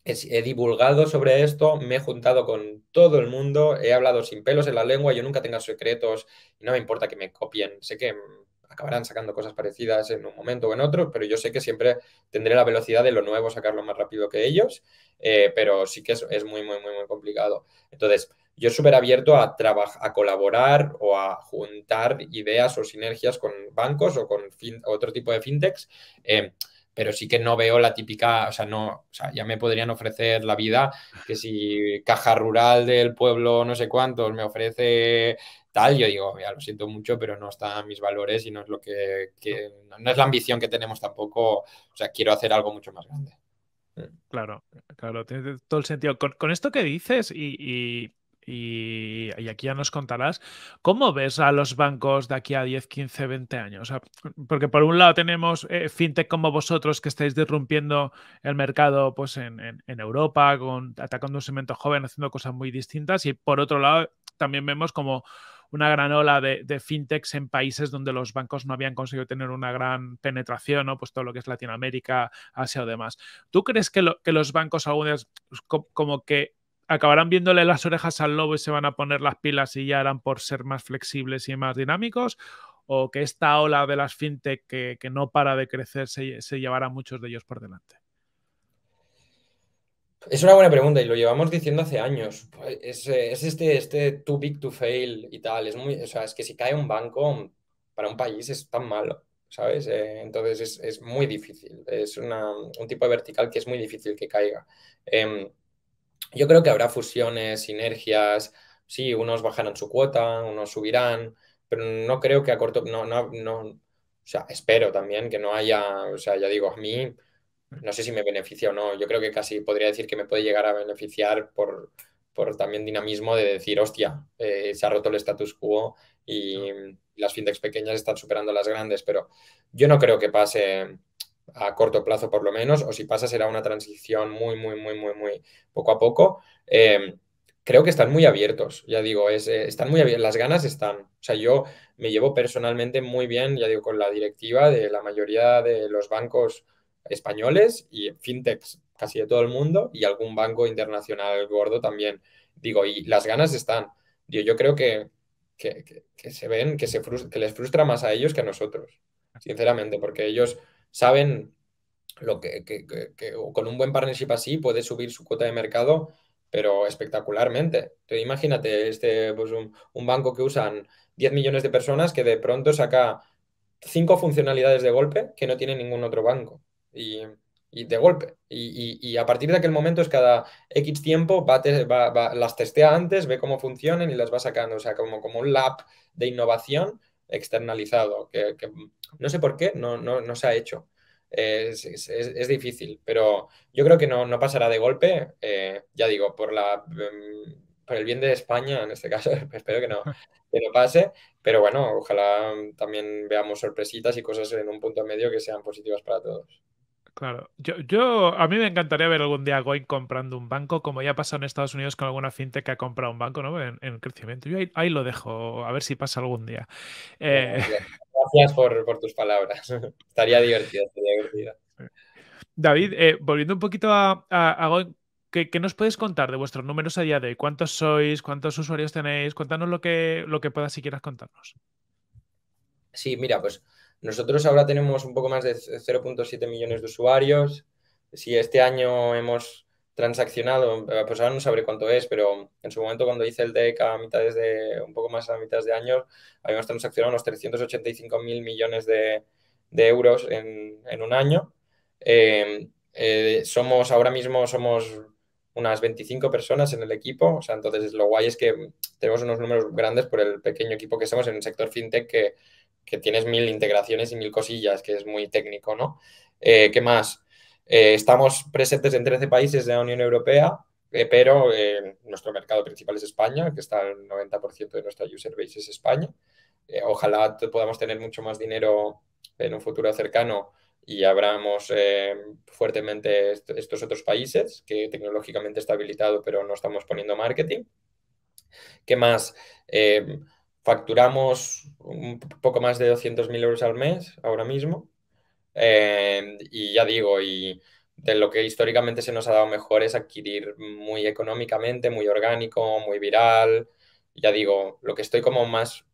he divulgado sobre esto, me he juntado con todo el mundo, he hablado sin pelos en la lengua, yo nunca tengo secretos, y no me importa que me copien, sé que acabarán sacando cosas parecidas en un momento o en otro, pero yo sé que siempre tendré la velocidad de lo nuevo, sacarlo más rápido que ellos, eh, pero sí que es, es muy, muy, muy, muy complicado. Entonces, yo súper abierto a, a colaborar o a juntar ideas o sinergias con bancos o con otro tipo de fintechs, eh, pero sí que no veo la típica, o sea, no, o sea, ya me podrían ofrecer la vida, que si Caja Rural del pueblo no sé cuántos me ofrece tal, yo digo, ya lo siento mucho, pero no están mis valores y no es lo que, que no es la ambición que tenemos tampoco, o sea, quiero hacer algo mucho más grande. Claro, claro, tiene todo el sentido. Con, con esto que dices y... y... Y, y aquí ya nos contarás, ¿cómo ves a los bancos de aquí a diez, quince, veinte años? O sea, porque por un lado tenemos eh, fintech como vosotros que estáis disrumpiendo el mercado pues, en, en, en Europa, con, atacando un segmento joven, haciendo cosas muy distintas. Y por otro lado también vemos como una gran ola de, de fintechs en países donde los bancos no habían conseguido tener una gran penetración, ¿no? Pues todo lo que es Latinoamérica, Asia o demás. ¿Tú crees que, lo, que los bancos algunos como que acabarán viéndole las orejas al lobo y se van a poner las pilas y ya harán por ser más flexibles y más dinámicos? ¿O que esta ola de las fintech que, que no para de crecer se, se llevará a muchos de ellos por delante? Es una buena pregunta y lo llevamos diciendo hace años. Es, es este, este too big to fail y tal. Es muy, o sea, es que si cae un banco para un país es tan malo, ¿sabes? Eh, entonces es, es muy difícil. Es una, un tipo de vertical que es muy difícil que caiga. Eh, Yo creo que habrá fusiones, sinergias, sí, unos bajarán su cuota, unos subirán, pero no creo que a corto, no, no, no, o sea, espero también que no haya, o sea, ya digo, a mí, no sé si me beneficia o no, yo creo que casi podría decir que me puede llegar a beneficiar por, por también dinamismo de decir, hostia, eh, se ha roto el status quo y sí, las fintechs pequeñas están superando a las grandes, pero yo no creo que pase a corto plazo por lo menos, o si pasa será una transición muy, muy, muy, muy, muy poco a poco. Eh, creo que están muy abiertos, ya digo, es, eh, están muy abiertos, las ganas están. O sea, yo me llevo personalmente muy bien, ya digo, con la directiva de la mayoría de los bancos españoles y fintechs casi de todo el mundo y algún banco internacional gordo también. Digo, y las ganas están. Digo, yo creo que, que, que, que se ven, que, se frustra, que les frustra más a ellos que a nosotros, sinceramente, porque ellos saben lo que, que, que, que con un buen partnership así puede subir su cuota de mercado, pero espectacularmente. Entonces, imagínate este, pues un, un banco que usan diez millones de personas que de pronto saca cinco funcionalidades de golpe que no tiene ningún otro banco y, y de golpe. Y, y, y a partir de aquel momento es cada X tiempo va, te, va, va, las testea antes, ve cómo funcionan y las va sacando. O sea, como, como un lab de innovación externalizado, que, que no sé por qué no, no, no se ha hecho. Es, es, es difícil, pero yo creo que no, no pasará de golpe, eh, ya digo, por la por el bien de España, en este caso, espero que no, que no pase, pero bueno, ojalá también veamos sorpresitas y cosas en un punto medio que sean positivas para todos. Claro. Yo, yo, a mí me encantaría ver algún día a Goin comprando un banco, como ya ha pasado en Estados Unidos con alguna fintech que ha comprado un banco, ¿no? En, en crecimiento. Yo ahí, ahí lo dejo, a ver si pasa algún día. Eh... Gracias por, por tus palabras. Estaría divertido, estaría divertido. David, eh, volviendo un poquito a, a, a Goin, ¿qué, ¿qué nos puedes contar de vuestros números a día de hoy? ¿Cuántos sois? ¿Cuántos usuarios tenéis? Cuéntanos lo que, lo que puedas si quieras contarnos. Sí, mira, pues nosotros ahora tenemos un poco más de cero punto siete millones de usuarios. Si este año hemos transaccionado, pues ahora no sabré cuánto es, pero en su momento cuando hice el D E C a mitades de, un poco más a mitad de año, habíamos transaccionado unos trescientos ochenta y cinco mil millones de, de euros en, en un año. Eh, eh, somos ahora mismo somos unas veinticinco personas en el equipo. O sea, entonces lo guay es que tenemos unos números grandes por el pequeño equipo que somos en el sector fintech que que tienes mil integraciones y mil cosillas, que es muy técnico, ¿no? Eh, ¿Qué más? Eh, estamos presentes en trece países de la Unión Europea, eh, pero eh, nuestro mercado principal es España, que está el noventa por ciento de nuestra user base es España. Eh, ojalá podamos tener mucho más dinero en un futuro cercano y abramos eh, fuertemente est estos otros países, que tecnológicamente está habilitado, pero no estamos poniendo marketing. ¿Qué más? Eh, facturamos un poco más de doscientos mil euros al mes ahora mismo. Eh, y ya digo, y de lo que históricamente se nos ha dado mejor es adquirir muy económicamente, muy orgánico, muy viral. Ya digo, lo que estoy como más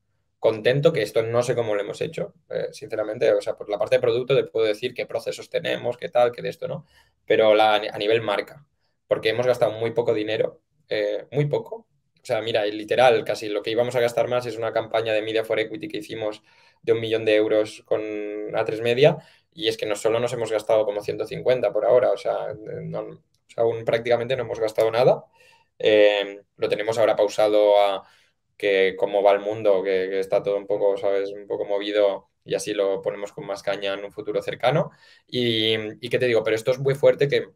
contento, que esto no sé cómo lo hemos hecho, eh, sinceramente, o sea, por la parte de producto te puedo decir qué procesos tenemos, qué tal, qué de esto, ¿no? Pero la, a nivel marca, porque hemos gastado muy poco dinero, eh, muy poco. O sea, mira, literal, casi lo que íbamos a gastar más es una campaña de Media for Equity que hicimos de un millón de euros con A tres Media, y es que no solo nos hemos gastado como ciento cincuenta por ahora, o sea, no, o sea aún prácticamente no hemos gastado nada. Eh, lo tenemos ahora pausado a que cómo va el mundo, que, que está todo un poco, ¿sabes?, un poco movido, y así lo ponemos con más caña en un futuro cercano. Y, y qué te digo, pero esto es muy fuerte, que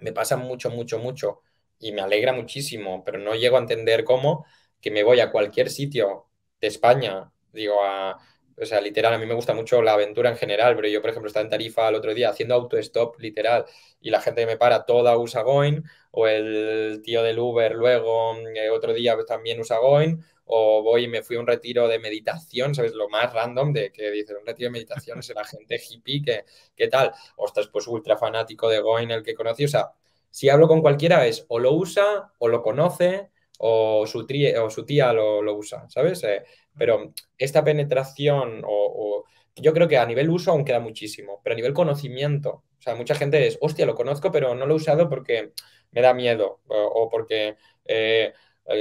me pasa mucho, mucho, mucho, y me alegra muchísimo, pero no llego a entender cómo, que me voy a cualquier sitio de España, digo, a... O sea, literal, a mí me gusta mucho la aventura en general, pero yo, por ejemplo, estaba en Tarifa el otro día haciendo autostop, literal, y la gente que me para toda usa Goin, o el tío del Uber luego eh, otro día pues, también usa Goin, o voy y me fui a un retiro de meditación, ¿sabes? Lo más random de que dicen, un retiro de meditación es la gente hippie, que, ¿qué tal? Ostras, pues ultra fanático de Goin el que conocí. O sea, si hablo con cualquiera es o lo usa, o lo conoce, o su, trie, o su tía lo, lo usa, ¿sabes? Eh, pero esta penetración, o, o yo creo que a nivel uso aún queda muchísimo, pero a nivel conocimiento, o sea, mucha gente es, hostia, lo conozco, pero no lo he usado porque me da miedo, o, o porque eh,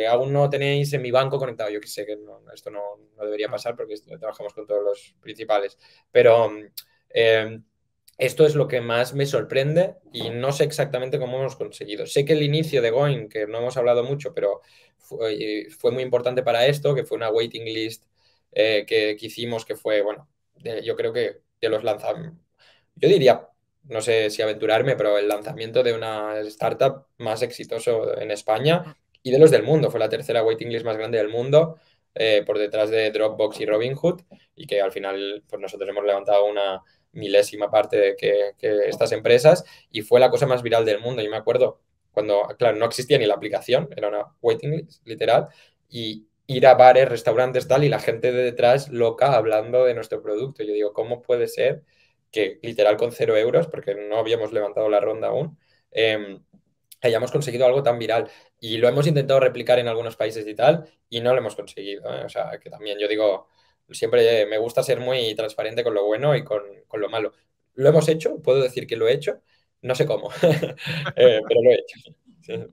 aún no tenéis en mi banco conectado. Yo que sé que no, esto no, no debería pasar porque trabajamos con todos los principales, pero... Eh, Esto es lo que más me sorprende y no sé exactamente cómo hemos conseguido. Sé que el inicio de Goin, que no hemos hablado mucho, pero fue, fue muy importante para esto, que fue una waiting list eh, que, que hicimos, que fue, bueno, de, yo creo que de los lanzamientos, yo diría, no sé si aventurarme, pero el lanzamiento de una startup más exitoso en España y de los del mundo. Fue la tercera waiting list más grande del mundo, eh, por detrás de Dropbox y Robinhood, y que al final pues nosotros hemos levantado una... milésima parte de que, que estas empresas, y fue la cosa más viral del mundo. Yo me acuerdo cuando, claro, no existía ni la aplicación, era una waiting list, literal, y ir a bares, restaurantes, tal, y la gente de detrás loca hablando de nuestro producto. Yo digo, ¿cómo puede ser que literal con cero euros, porque no habíamos levantado la ronda aún, eh, hayamos conseguido algo tan viral? Y lo hemos intentado replicar en algunos países y tal, y no lo hemos conseguido, ¿eh? O sea, que también yo digo... Siempre me gusta ser muy transparente con lo bueno y con, con lo malo. Lo hemos hecho, puedo decir que lo he hecho, no sé cómo, eh, pero lo he hecho. Sí.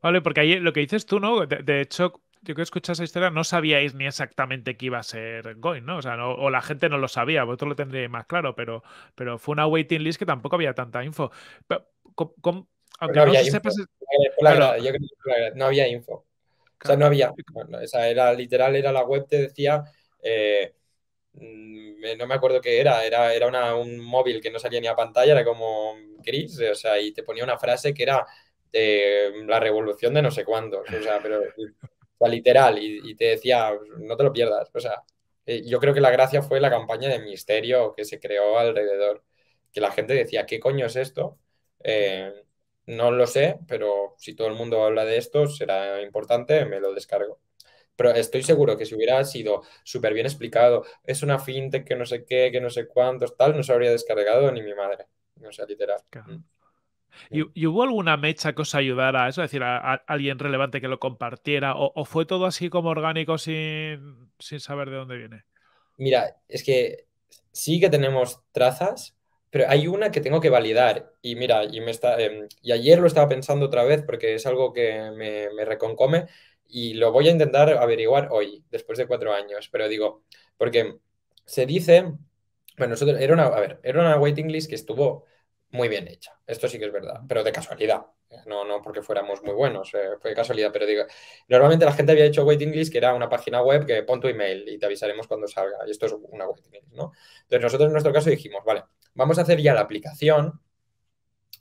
Vale, porque ahí lo que dices tú, ¿no? De, de hecho, yo que he escuchado esa historia, no sabíais ni exactamente qué iba a ser Goin, ¿no? O sea, no, o la gente no lo sabía, vosotros lo tendríais más claro, pero, pero fue una waiting list que tampoco había tanta info. Pero, con, con, aunque no, no había se sepas... claro. Yo creo que no había info. Claro. O sea, no había. Bueno, esa era literal, era la web, te decía... Eh, no me acuerdo qué era, era, era una, un móvil que no salía ni a pantalla, era como gris, o sea, y te ponía una frase que era eh, la revolución de no sé cuándo, o sea, pero o sea, literal, y, y te decía, no te lo pierdas, o sea, eh, yo creo que la gracia fue la campaña de misterio que se creó alrededor, que la gente decía, ¿qué coño es esto? Eh, no lo sé, pero si todo el mundo habla de esto, será importante, me lo descargo. Pero estoy seguro que si hubiera sido súper bien explicado, es una fintech que no sé qué, que no sé cuántos, tal, no se habría descargado ni mi madre. O sea, literal. Claro. ¿Y, ¿Y hubo alguna mecha que os ayudara a eso? Es decir, a, a alguien relevante que lo compartiera. ¿O, o fue todo así como orgánico sin, sin saber de dónde viene? Mira, es que sí que tenemos trazas, pero hay una que tengo que validar. Y mira, y, me está, eh, y ayer lo estaba pensando otra vez porque es algo que me, me reconcome. Y lo voy a intentar averiguar hoy, después de cuatro años. Pero digo, porque se dice... Bueno, nosotros era una, a ver, era una waiting list que estuvo muy bien hecha. Esto sí que es verdad, pero de casualidad. No, no porque fuéramos muy buenos, eh, fue de casualidad. Pero digo, normalmente la gente había hecho waiting list que era una página web que pon tu email y te avisaremos cuando salga. Y esto es una waiting list, ¿no? Entonces nosotros en nuestro caso dijimos, vale, vamos a hacer ya la aplicación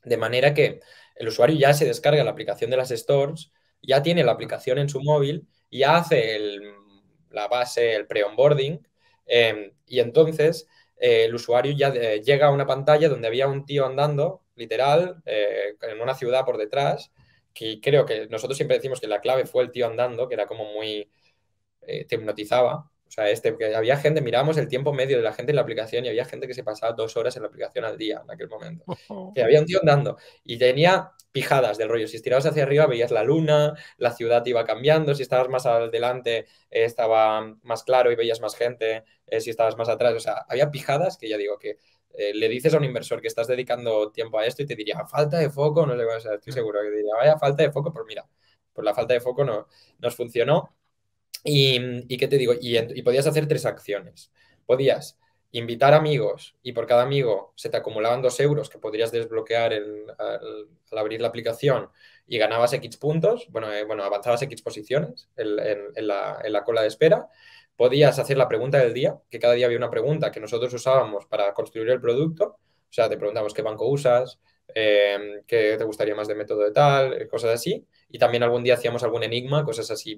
De manera que el usuario ya se descarga la aplicación de las stores, ya tiene la aplicación en su móvil, ya hace el, la base, el pre-onboarding, eh, y entonces eh, el usuario ya de, llega a una pantalla donde había un tío andando, literal, eh, en una ciudad por detrás, que creo que nosotros siempre decimos que la clave fue el tío andando, que era como muy... Eh, te hipnotizaba. O sea, este, que había gente, miramos el tiempo medio de la gente en la aplicación y había gente que se pasaba dos horas en la aplicación al día en aquel momento. Que había un tío andando y tenía pijadas del rollo. Si estirabas hacia arriba veías la luna, la ciudad iba cambiando. Si estabas más adelante eh, estaba más claro y veías más gente. Eh, si estabas más atrás, o sea, había pijadas que ya digo que eh, le dices a un inversor que estás dedicando tiempo a esto y te diría, falta de foco, no sé, o sea, estoy seguro que te diría, vaya falta de foco, pues mira, pues la falta de foco no, nos funcionó. Y, y qué te digo, y, y podías hacer tres acciones. Podías invitar amigos y por cada amigo se te acumulaban dos euros que podrías desbloquear el, al, al abrir la aplicación y ganabas X puntos, bueno, eh, bueno avanzabas X posiciones en, en, en, la, en la cola de espera. Podías hacer la pregunta del día, que cada día había una pregunta que nosotros usábamos para construir el producto. O sea, te preguntamos qué banco usas, eh, qué te gustaría más de método de tal, cosas así. Y también algún día hacíamos algún enigma, cosas así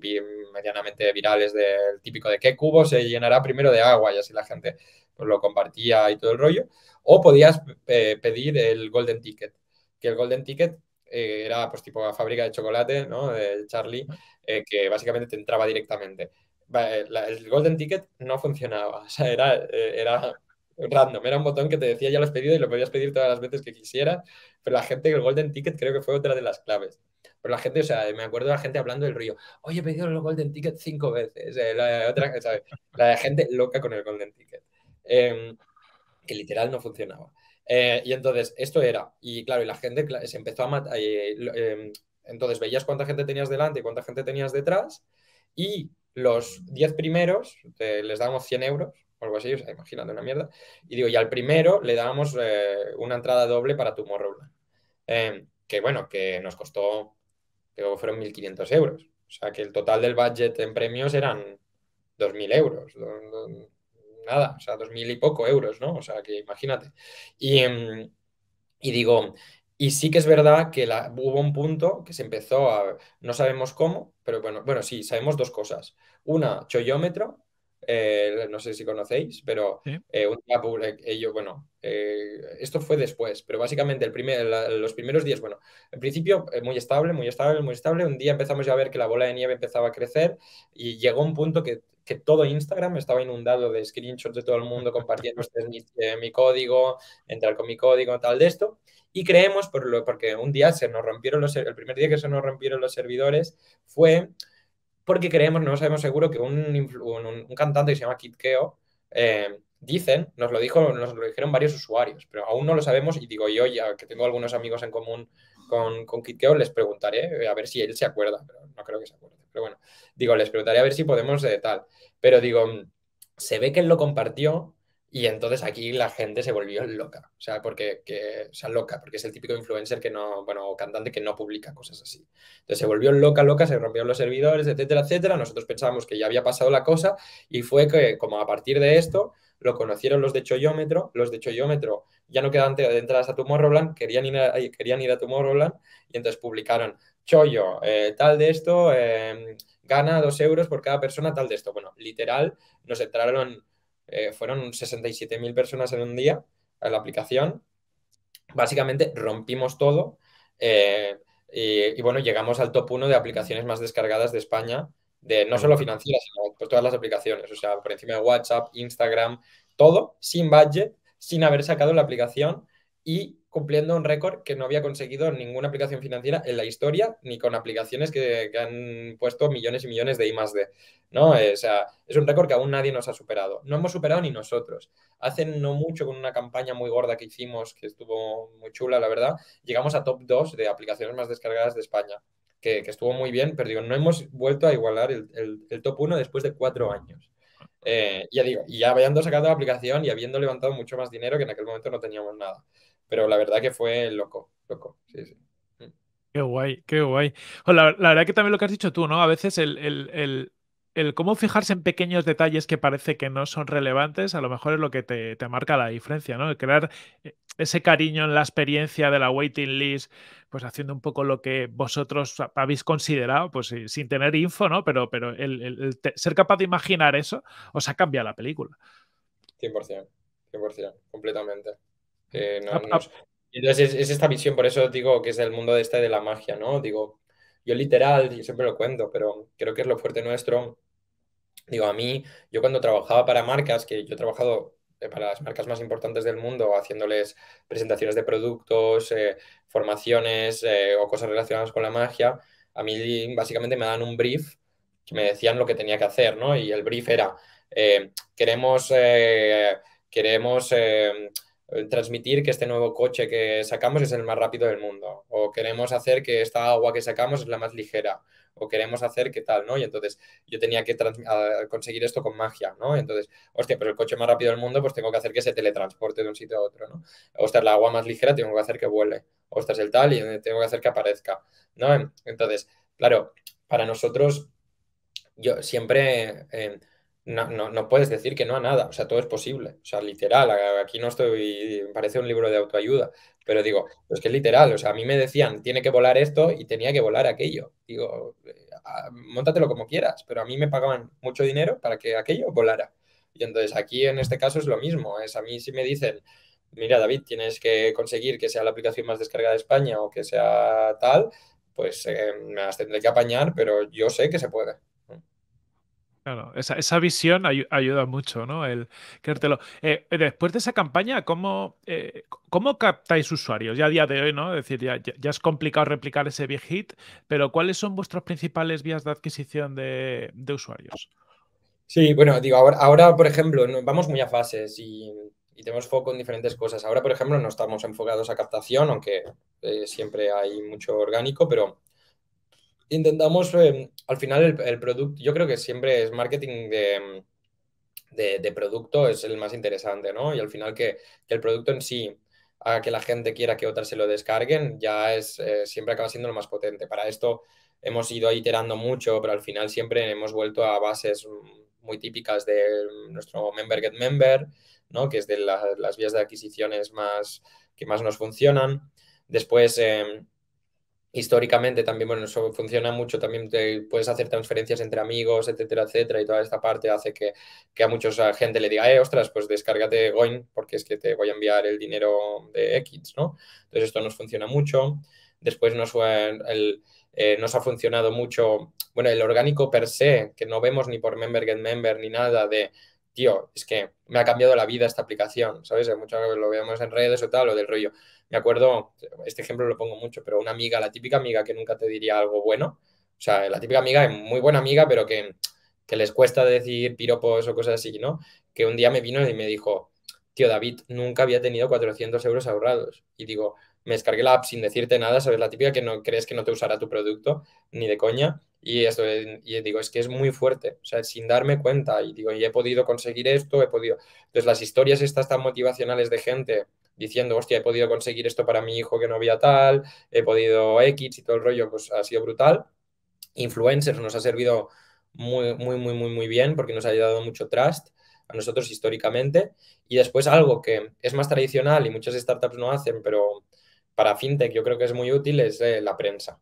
medianamente virales del típico de qué cubo se llenará primero de agua y así la gente pues, lo compartía y todo el rollo. O podías eh, pedir el Golden Ticket, que el Golden Ticket eh, era pues tipo la fábrica de chocolate, ¿no? De Charlie, eh, que básicamente te entraba directamente. La, el Golden Ticket no funcionaba, o sea, era, era random, era un botón que te decía ya lo has pedido y lo podías pedir todas las veces que quisieras, pero la gente, el Golden Ticket creo que fue otra de las claves. Pero la gente, o sea, me acuerdo de la gente hablando del río. Oye, he pedido el Golden Ticket cinco veces. Eh, la, otra, ¿sabes? La gente loca con el Golden Ticket. Eh, que literal no funcionaba. Eh, y entonces, esto era. Y claro, y la gente se empezó a matar. Eh, eh, entonces, veías cuánta gente tenías delante y cuánta gente tenías detrás. Y los diez primeros te, les dábamos cien euros o algo así. O sea, imagínate una mierda. Y digo, y al primero le dábamos eh, una entrada doble para Tomorrowland. Eh, que bueno, que nos costó... Creo que fueron mil quinientos euros. O sea, que el total del budget en premios eran dos mil euros. Do, do, nada, o sea, dos mil y poco euros, ¿no? O sea, que imagínate. Y, y digo, y sí que es verdad que la, hubo un punto que se empezó a... No sabemos cómo, pero bueno, bueno sí, sabemos dos cosas. Una, Chollómetro, eh, no sé si conocéis, pero ¿sí? eh, un día, eh, yo, bueno... Eh, esto fue después, pero básicamente el primer, la, los primeros días, bueno, en principio eh, muy estable, muy estable, muy estable. Un día empezamos ya a ver que la bola de nieve empezaba a crecer y llegó un punto que, que todo Instagram estaba inundado de screenshots de todo el mundo compartiendo este es mi, eh, mi código, entrar con mi código, tal de esto. Y creemos, por lo, porque un día se nos rompieron los, el primer día que se nos rompieron los servidores fue porque creemos, no sabemos seguro, que un, un, un cantante que se llama KitKeo, eh, dicen, nos lo dijo, nos lo dijeron varios usuarios, pero aún no lo sabemos y digo yo, ya que tengo algunos amigos en común con, con KitKeo, les preguntaré a ver si él se acuerda, pero no creo que se acuerde. Pero bueno, digo, les preguntaré a ver si podemos eh, tal. Pero digo, se ve que él lo compartió y entonces aquí la gente se volvió loca. O sea, porque, que, o sea, loca, porque es el típico influencer que no, bueno, cantante que no publica cosas así. Entonces se volvió loca, loca, se rompieron los servidores, etcétera, etcétera. Nosotros pensábamos que ya había pasado la cosa y fue que como a partir de esto... Lo conocieron los de Chollómetro, los de Chollómetro ya no quedaban de entradas a Tomorrowland, querían ir a, querían ir a Tomorrowland y entonces publicaron, Chollo, eh, tal de esto, eh, gana dos euros por cada persona, tal de esto. Bueno, literal, nos entraron, eh, fueron sesenta y siete mil personas en un día a la aplicación. Básicamente rompimos todo eh, y, y bueno, llegamos al top uno de aplicaciones más descargadas de España. De no solo financieras, sino pues todas las aplicaciones, o sea, por encima de WhatsApp, Instagram, todo, sin budget, sin haber sacado la aplicación y cumpliendo un récord que no había conseguido ninguna aplicación financiera en la historia, ni con aplicaciones que, que han puesto millones y millones de I más D, ¿no? O sea, es un récord que aún nadie nos ha superado. No hemos superado ni nosotros. Hace no mucho, con una campaña muy gorda que hicimos, que estuvo muy chula, la verdad, llegamos a top dos de aplicaciones más descargadas de España. Que, que estuvo muy bien, pero digo, no hemos vuelto a igualar el, el, el top uno después de cuatro años. Eh, ya digo, y ya habiendo sacado la aplicación y habiendo levantado mucho más dinero que en aquel momento no teníamos nada. Pero la verdad que fue loco, loco, sí, sí. Qué guay, qué guay. La, la verdad que también lo que has dicho tú, ¿no? A veces el, el, el, el cómo fijarse en pequeños detalles que parece que no son relevantes, a lo mejor es lo que te, te marca la diferencia, ¿no? El crear ese cariño en la experiencia de la waiting list, pues haciendo un poco lo que vosotros habéis considerado, pues sin tener info, ¿no? Pero, pero el, el, el ser capaz de imaginar eso os ha cambiado la película. cien por cien, cien por cien, completamente. Eh, no, ah, no es... Entonces es, es esta visión, por eso digo que es el mundo este de la magia, ¿no? Digo... Yo literal, yo siempre lo cuento, pero creo que es lo fuerte nuestro. Digo, a mí, yo cuando trabajaba para marcas, que yo he trabajado para las marcas más importantes del mundo, haciéndoles presentaciones de productos, eh, formaciones eh, o cosas relacionadas con la magia, a mí básicamente me dan un brief que me decían lo que tenía que hacer, ¿no? Y el brief era, eh, queremos, eh, queremos eh, transmitir que este nuevo coche que sacamos es el más rápido del mundo, o queremos hacer que esta agua que sacamos es la más ligera, o queremos hacer que tal, ¿no? Y entonces yo tenía que conseguir esto con magia, ¿no? Entonces, hostia, pero el coche más rápido del mundo, pues tengo que hacer que se teletransporte de un sitio a otro, ¿no? Ostras, la agua más ligera tengo que hacer que vuele, ostras, el tal, y tengo que hacer que aparezca, ¿no? Entonces, claro, para nosotros, yo siempre... Eh, No, no, no puedes decir que no a nada, o sea, todo es posible, o sea, literal, aquí no estoy, parece un libro de autoayuda, pero digo, es que es literal, o sea, a mí me decían, tiene que volar esto y tenía que volar aquello, digo, móntatelo como quieras, pero a mí me pagaban mucho dinero para que aquello volara, y entonces aquí en este caso es lo mismo, es a mí si me dicen, mira David, tienes que conseguir que sea la aplicación más descargada de España o que sea tal, pues eh, me las tendré que apañar, pero yo sé que se puede. Claro, esa, esa visión ay ayuda mucho, ¿no? El querértelo. Eh, después de esa campaña, ¿cómo, eh, ¿cómo captáis usuarios? Ya a día de hoy, ¿no? Es decir, ya, ya es complicado replicar ese big hit, pero ¿cuáles son vuestras principales vías de adquisición de, de usuarios? Sí, bueno, digo, ahora, ahora por ejemplo, vamos muy a fases y, y tenemos foco en diferentes cosas. Ahora, por ejemplo, no estamos enfocados a captación, aunque eh, siempre hay mucho orgánico, pero... Intentamos, eh, al final, el, el producto, yo creo que siempre es marketing de, de, de producto es el más interesante, ¿no? Y al final que, que el producto en sí, a que la gente quiera que otras se lo descarguen, ya es eh, siempre acaba siendo lo más potente. Para esto hemos ido iterando mucho, pero al final siempre hemos vuelto a bases muy típicas de nuestro member get member, ¿no? Que es de la, las vías de adquisiciones más, que más nos funcionan. Después... Eh, históricamente también, bueno, eso funciona mucho, también te puedes hacer transferencias entre amigos, etcétera, etcétera, y toda esta parte hace que, que a mucha gente le diga, eh, ostras, pues descárgate Goin porque es que te voy a enviar el dinero de X, ¿no? Entonces esto nos funciona mucho. Después nos, el, eh, nos ha funcionado mucho, bueno, el orgánico per se, que no vemos ni por member get member ni nada de... Tío, es que me ha cambiado la vida esta aplicación, ¿sabes? Muchas veces lo vemos en redes o tal, o del rollo. Me acuerdo, este ejemplo lo pongo mucho, pero una amiga, la típica amiga que nunca te diría algo bueno, o sea, la típica amiga, muy buena amiga, pero que, que les cuesta decir piropos o cosas así, ¿no? Que un día me vino y me dijo, tío, David, nunca había tenido cuatrocientos euros ahorrados. Y digo, me descargué la app sin decirte nada, ¿sabes? La típica que no crees que no te usará tu producto, ni de coña. Y esto, y digo, es que es muy fuerte, o sea, sin darme cuenta, y digo, y he podido conseguir esto, he podido... Entonces, las historias estas tan motivacionales de gente diciendo, hostia, he podido conseguir esto para mi hijo que no había tal, he podido X y todo el rollo, pues ha sido brutal. Influencers nos ha servido muy, muy, muy, muy, muy bien porque nos ha ayudado mucho trust a nosotros históricamente. Y después algo que es más tradicional y muchas startups no hacen, pero para fintech yo creo que es muy útil, es eh, la prensa.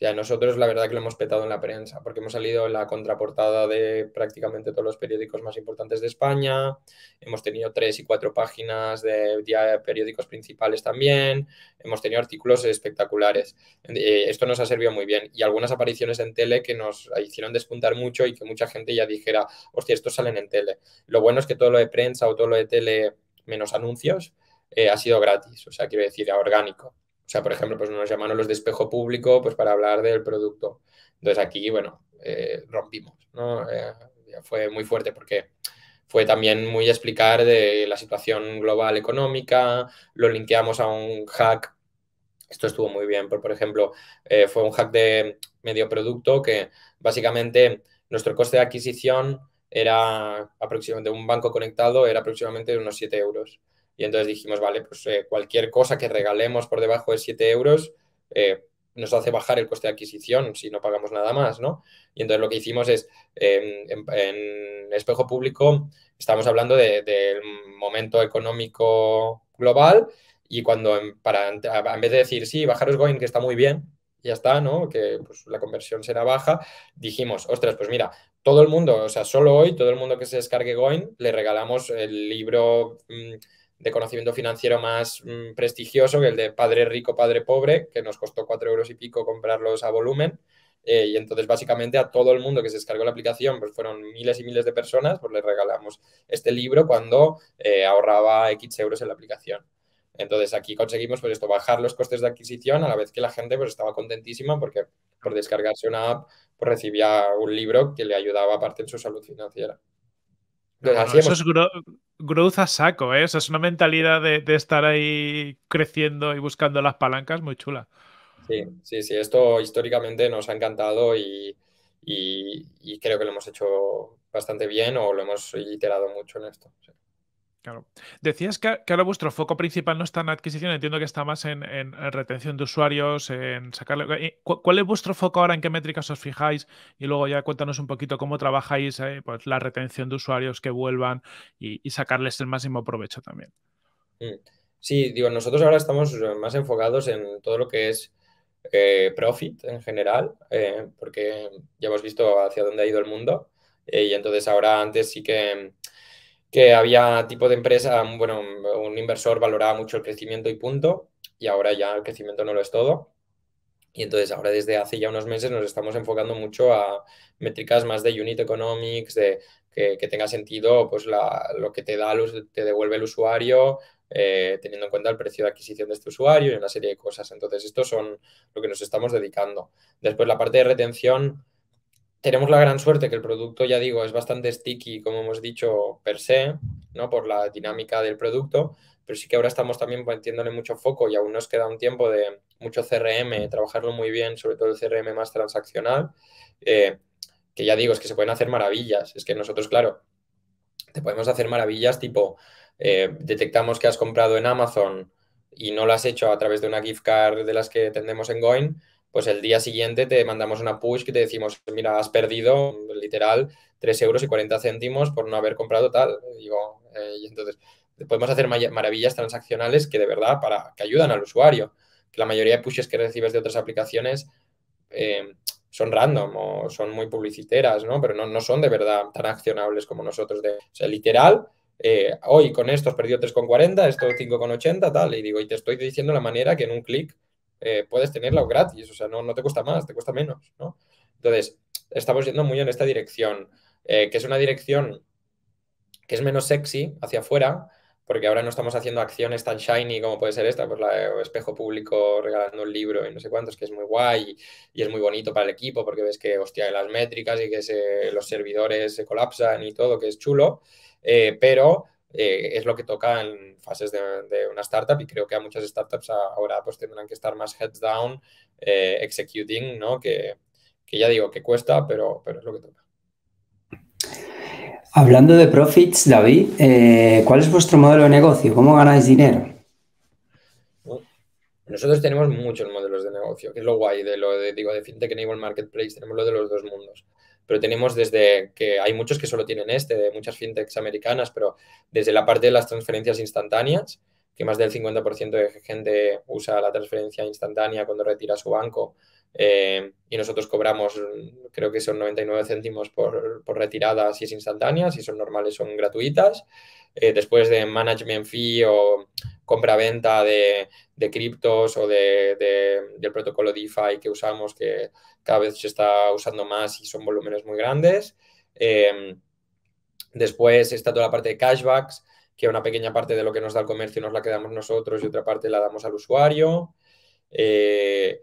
Ya nosotros la verdad que lo hemos petado en la prensa, porque hemos salido en la contraportada de prácticamente todos los periódicos más importantes de España, hemos tenido tres y cuatro páginas de, de periódicos principales también, hemos tenido artículos espectaculares. Eh, esto nos ha servido muy bien y algunas apariciones en tele que nos hicieron despuntar mucho y que mucha gente ya dijera, hostia, estos salen en tele. Lo bueno es que todo lo de prensa o todo lo de tele menos anuncios eh, ha sido gratis, o sea, quiero decir, orgánico. O sea, por ejemplo, pues nos llamaron los de Espejo Público pues para hablar del producto. Entonces aquí, bueno, eh, rompimos, ¿no? Eh, fue muy fuerte porque fue también muy explicar de la situación global económica, lo linkeamos a un hack. Esto estuvo muy bien, pero, por ejemplo, eh, fue un hack de medio producto que básicamente nuestro coste de adquisición era aproximadamente, de un banco conectado era aproximadamente unos siete euros. Y entonces dijimos, vale, pues eh, cualquier cosa que regalemos por debajo de siete euros, eh, nos hace bajar el coste de adquisición si no pagamos nada más, ¿no? Y entonces lo que hicimos es, eh, en, en Espejo Público, estamos hablando de, del momento económico global y cuando, para, en vez de decir, sí, bajaros Goin, que está muy bien, ya está, ¿no? Que pues, la conversión será baja, dijimos, ostras, pues mira, todo el mundo, o sea, solo hoy, todo el mundo que se descargue Goin, le regalamos el libro mmm, de conocimiento financiero más mmm, prestigioso, que el de Padre Rico, Padre Pobre, que nos costó cuatro euros y pico comprarlos a volumen. Eh, y entonces, básicamente, a todo el mundo que se descargó la aplicación, pues fueron miles y miles de personas, pues les regalamos este libro cuando eh, ahorraba X euros en la aplicación. Entonces, aquí conseguimos, pues esto, bajar los costes de adquisición, a la vez que la gente, pues estaba contentísima porque por descargarse una app, pues recibía un libro que le ayudaba, aparte, en su salud financiera. Entonces, así hemos... Eso es gro growth a saco, ¿eh? O sea, es una mentalidad de, de estar ahí creciendo y buscando las palancas muy chula. Sí, sí, sí. Esto históricamente nos ha encantado y, y, y creo que lo hemos hecho bastante bien o lo hemos iterado mucho en esto. Sí. Claro. Decías que, que ahora vuestro foco principal no está en adquisición, entiendo que está más en, en, en retención de usuarios, en sacarle... ¿Cuál es vuestro foco ahora? ¿En qué métricas os fijáis? Y luego ya cuéntanos un poquito cómo trabajáis eh, pues, la retención de usuarios que vuelvan y, y sacarles el máximo provecho también. Sí, digo, nosotros ahora estamos más enfocados en todo lo que es eh, profit en general, eh, porque ya hemos visto hacia dónde ha ido el mundo eh, y entonces ahora antes sí que... que había tipo de empresa, bueno, un inversor valoraba mucho el crecimiento y punto, y ahora ya el crecimiento no lo es todo. Y entonces ahora desde hace ya unos meses nos estamos enfocando mucho a métricas más de unit economics, de que, que tenga sentido pues la, lo que te da, te devuelve el usuario, eh, teniendo en cuenta el precio de adquisición de este usuario y una serie de cosas. Entonces estos son lo que nos estamos dedicando. Después la parte de retención, tenemos la gran suerte que el producto, ya digo, es bastante sticky, como hemos dicho, per se, ¿no? Por la dinámica del producto, pero sí que ahora estamos también metiéndole mucho foco y aún nos queda un tiempo de mucho C R M, trabajarlo muy bien, sobre todo el C R M más transaccional, eh, que ya digo, es que se pueden hacer maravillas. Es que nosotros, claro, te podemos hacer maravillas tipo, eh, detectamos que has comprado en Amazon y no lo has hecho a través de una gift card de las que tendemos en Goin, pues el día siguiente te mandamos una push que te decimos, mira, has perdido, literal, tres euros y cuarenta céntimos por no haber comprado tal. Digo, eh, y entonces, podemos hacer maravillas transaccionales que de verdad para que ayudan al usuario. Que la mayoría de pushes que recibes de otras aplicaciones eh, son random o son muy publiciteras, ¿no? Pero no, no son de verdad tan accionables como nosotros. De, o sea, literal, eh, hoy con esto has perdido tres con cuarenta, esto cinco con ochenta, tal. Y digo, y te estoy diciendo la manera que en un clic Eh, puedes tenerla gratis, o sea, no, no te cuesta más, te cuesta menos, ¿no? Entonces, estamos yendo muy en esta dirección, eh, que es una dirección que es menos sexy hacia afuera, porque ahora no estamos haciendo acciones tan shiny como puede ser esta, pues la Espejo Público regalando un libro y no sé cuántos, que es muy guay y, y es muy bonito para el equipo, porque ves que, hostia, las métricas y que se, los servidores se colapsan y todo, que es chulo, eh, pero... Eh, es lo que toca en fases de, de una startup y creo que a muchas startups ahora pues tendrán que estar más heads down, eh, executing, ¿no? Que, que ya digo que cuesta, pero, pero es lo que toca. Hablando de profits, David, eh, ¿cuál es vuestro modelo de negocio? ¿Cómo ganáis dinero? Nosotros tenemos muchos modelos de negocio, que es lo guay de lo de, digo, de FinTech Enable Marketplace, tenemos lo de los dos mundos. Pero tenemos desde que hay muchos que solo tienen este, de muchas fintechs americanas, pero desde la parte de las transferencias instantáneas, que más del cincuenta por ciento de gente usa la transferencia instantánea cuando retira su banco eh, y nosotros cobramos, creo que son noventa y nueve céntimos por, por retirada si es instantánea, si son normales son gratuitas. Eh, después de management fee o compra-venta de, de criptos o de, de, del protocolo DeFi que usamos, que cada vez se está usando más y son volúmenes muy grandes. Eh, después está toda la parte de cashbacks, que una pequeña parte de lo que nos da el comercio nos la quedamos nosotros y otra parte la damos al usuario. Eh,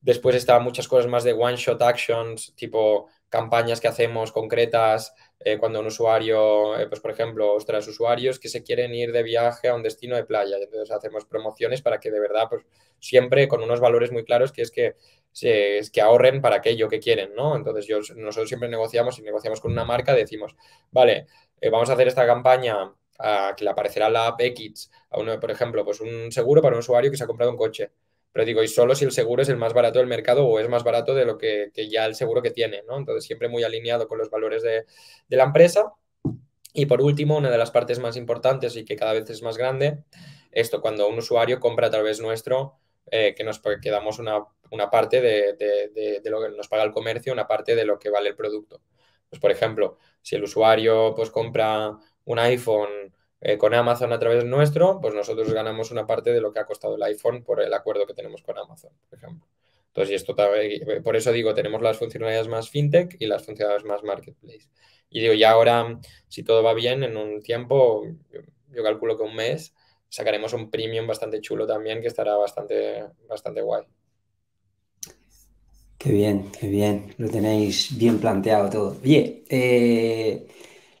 después está muchas cosas más de one-shot actions, tipo campañas que hacemos concretas, Eh, cuando un usuario, eh, pues por ejemplo, ostras, usuarios que se quieren ir de viaje a un destino de playa, entonces hacemos promociones para que de verdad, pues siempre con unos valores muy claros que es que, eh, es que ahorren para aquello que quieren, ¿no? Entonces yo, nosotros siempre negociamos y negociamos con una marca, decimos, vale, eh, vamos a hacer esta campaña a, que le aparecerá la app X, a uno, por ejemplo, pues un seguro para un usuario que se ha comprado un coche. Pero digo, y solo si el seguro es el más barato del mercado o es más barato de lo que, que ya el seguro que tiene, ¿no? Entonces, siempre muy alineado con los valores de, de la empresa. Y por último, una de las partes más importantes y que cada vez es más grande, esto cuando un usuario compra a través nuestro, eh, que nos que damos una, una parte de, de, de, de lo que nos paga el comercio, una parte de lo que vale el producto. Pues, por ejemplo, si el usuario pues, compra un iPhone eh, con Amazon a través nuestro, pues nosotros ganamos una parte de lo que ha costado el iPhone por el acuerdo que tenemos con Amazon, por ejemplo. Entonces, y esto también, por eso digo, tenemos las funcionalidades más fintech y las funcionalidades más marketplace. Y digo, ya ahora, si todo va bien, en un tiempo, yo, yo calculo que un mes, sacaremos un premium bastante chulo también que estará bastante, bastante guay. Qué bien, qué bien. Lo tenéis bien planteado todo. Oye, eh,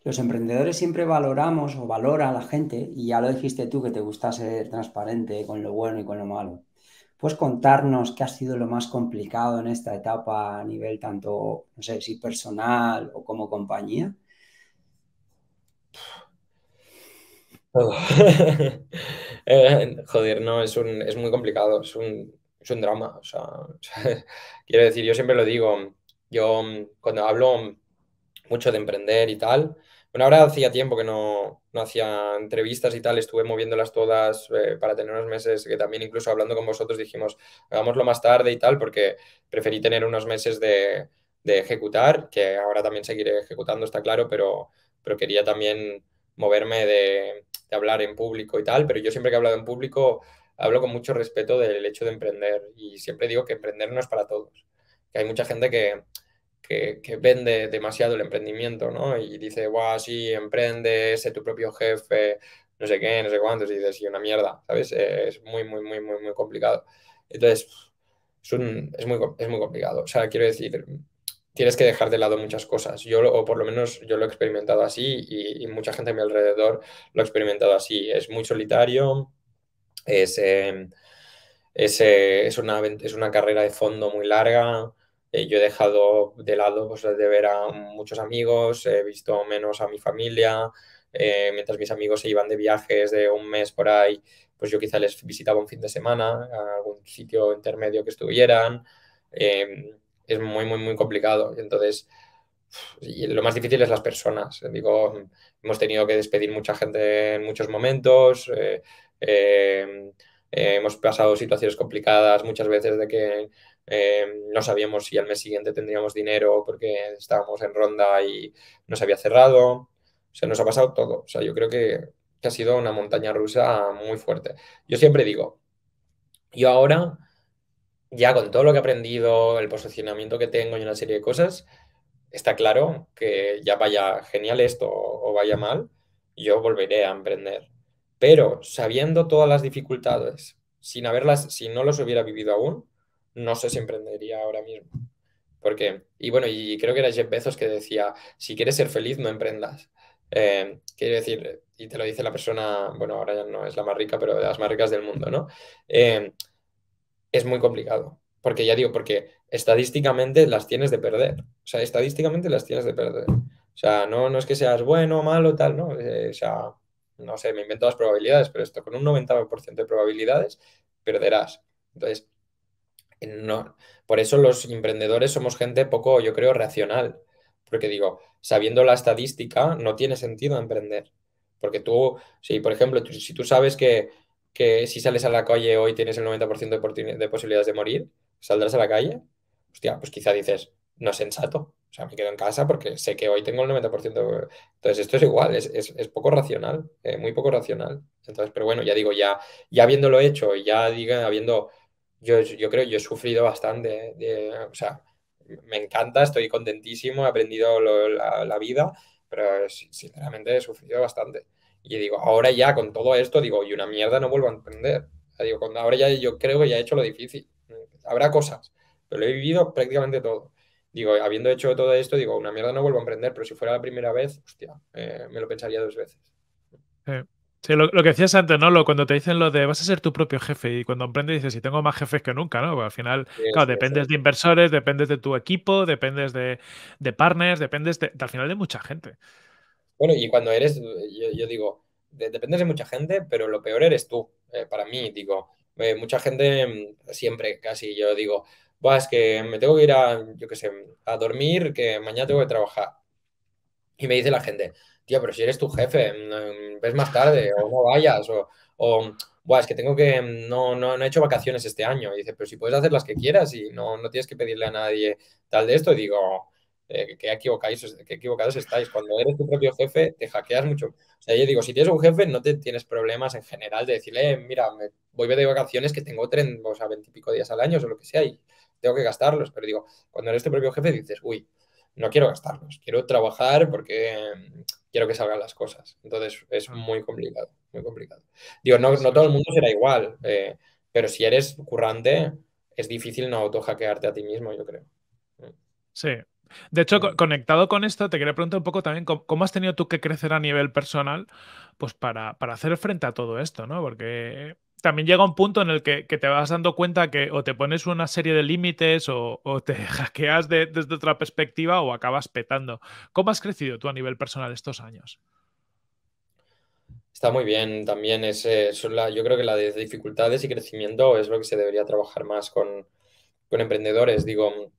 los emprendedores siempre valoramos o valora a la gente, y ya lo dijiste tú que te gusta ser transparente con lo bueno y con lo malo. ¿Puedes contarnos qué ha sido lo más complicado en esta etapa a nivel tanto, no sé, si personal o como compañía? eh, joder, no, es, un, es muy complicado, es un, es un drama. O sea, quiero decir, yo siempre lo digo, yo cuando hablo mucho de emprender y tal, bueno, ahora hacía tiempo que no, no hacía entrevistas y tal, estuve moviéndolas todas eh, para tener unos meses, que también incluso hablando con vosotros dijimos, hagámoslo más tarde y tal, porque preferí tener unos meses de, de ejecutar, que ahora también seguiré ejecutando, está claro, pero, pero quería también moverme de... de hablar en público y tal, pero yo siempre que he hablado en público hablo con mucho respeto del hecho de emprender y siempre digo que emprender no es para todos, que hay mucha gente que, que, que vende demasiado el emprendimiento, ¿no? Y dice, guau, sí, emprende, sé tu propio jefe, no sé qué, no sé cuántos, y dices, sí, una mierda, ¿sabes? Es muy, muy, muy, muy, muy complicado. Entonces, es, un, es, muy, es muy complicado, o sea, quiero decir... Tienes que dejar de lado muchas cosas. Yo, o por lo menos, yo lo he experimentado así y, y mucha gente a mi alrededor lo ha experimentado así. Es muy solitario, es, eh, es, eh, es, una, es una carrera de fondo muy larga. Eh, yo he dejado de lado pues, de ver a muchos amigos, he visto menos a mi familia. Eh, mientras mis amigos se iban de viajes de un mes por ahí, pues yo quizá les visitaba un fin de semana, a algún sitio intermedio que estuvieran. Eh, Es muy, muy, muy complicado. Entonces, y lo más difícil es las personas. Digo, hemos tenido que despedir mucha gente en muchos momentos. Eh, eh, eh, hemos pasado situaciones complicadas muchas veces de que eh, no sabíamos si al mes siguiente tendríamos dinero porque estábamos en ronda y no se había cerrado. O sea, nos ha pasado todo. O sea, yo creo que, que ha sido una montaña rusa muy fuerte. Yo siempre digo, yo ahora... Ya con todo lo que he aprendido, el posicionamiento que tengo y una serie de cosas, está claro que ya vaya genial esto o vaya mal, yo volveré a emprender. Pero sabiendo todas las dificultades, sin haberlas, si no las hubiera vivido aún, no sé si emprendería ahora mismo. Porque, y bueno, y creo que era Jeff Bezos que decía, si quieres ser feliz, no emprendas. Eh, quiero decir, y te lo dice la persona, bueno, ahora ya no es la más rica, pero de las más ricas del mundo, ¿no? Eh, Es muy complicado, porque ya digo, porque estadísticamente las tienes de perder. O sea, estadísticamente las tienes de perder. O sea, no, no es que seas bueno, malo, tal, ¿no? Eh, o sea, no sé, me invento las probabilidades, pero esto, con un noventa por ciento de probabilidades, perderás. Entonces, no, por eso los emprendedores somos gente poco, yo creo, racional. Porque digo, sabiendo la estadística, no tiene sentido emprender. Porque tú, si por ejemplo, tú, si tú sabes que que si sales a la calle hoy tienes el noventa por ciento de posibilidades de morir, ¿saldrás a la calle? Hostia, pues quizá dices, no es sensato. O sea, me quedo en casa porque sé que hoy tengo el noventa por ciento. De... Entonces, esto es igual, es, es, es poco racional, eh, muy poco racional. Entonces, pero bueno, ya digo, ya, ya habiéndolo hecho, ya diga, habiendo... Yo, yo creo, yo he sufrido bastante. De, o sea, me encanta, estoy contentísimo, he aprendido lo, la, la vida, pero sinceramente he sufrido bastante. Y digo, ahora ya con todo esto, digo, y una mierda no vuelvo a emprender. O sea, digo, cuando ahora ya yo creo que ya he hecho lo difícil. Habrá cosas, pero lo he vivido prácticamente todo. Digo, habiendo hecho todo esto, digo, una mierda no vuelvo a emprender, pero si fuera la primera vez, hostia, eh, me lo pensaría dos veces. Sí, sí lo, lo que decías antes, ¿no? Lo, cuando te dicen lo de vas a ser tu propio jefe y cuando emprendes dices, si tengo más jefes que nunca, ¿no? Porque al final, sí, claro, sí, dependes sí. de inversores, dependes de tu equipo, dependes de, de partners, dependes de, de, al final de mucha gente. Bueno, y cuando eres, yo, yo digo, de, dependes de mucha gente, pero lo peor eres tú, eh, para mí, digo, Eh, mucha gente siempre casi yo digo, buah, es que me tengo que ir a, yo qué sé, a dormir, que mañana tengo que trabajar. Y me dice la gente, tío, pero si eres tu jefe, ves más tarde o no vayas o... o buah, es que tengo que, no, no, no he hecho vacaciones este año. Y dice, pero si puedes hacer las que quieras y no, no tienes que pedirle a nadie tal de esto. Y digo, eh, qué equivocáis, qué equivocados estáis. Cuando eres tu propio jefe, te hackeas mucho. O sea, yo digo, si tienes un jefe, no te tienes problemas en general de decirle, eh, mira, me voy de vacaciones que tengo tren, o sea, veintipico días al año o lo que sea y tengo que gastarlos. Pero digo, cuando eres tu propio jefe, dices, uy, no quiero gastarlos, quiero trabajar porque quiero que salgan las cosas. Entonces, es muy complicado, muy complicado. Digo, no, no todo el mundo será igual, eh, pero si eres currante, es difícil no autohackearte a ti mismo, yo creo. Sí. De hecho, co conectado con esto, te quería preguntar un poco también cómo, cómo has tenido tú que crecer a nivel personal pues para, para hacer frente a todo esto, ¿no? Porque... también llega un punto en el que, que te vas dando cuenta que o te pones una serie de límites o, o te hackeas de, desde otra perspectiva o acabas petando. ¿Cómo has crecido tú a nivel personal estos años? Está muy bien. También es, eh, son la, yo creo que la de dificultades y crecimiento es lo que se debería trabajar más con, con emprendedores. Digo,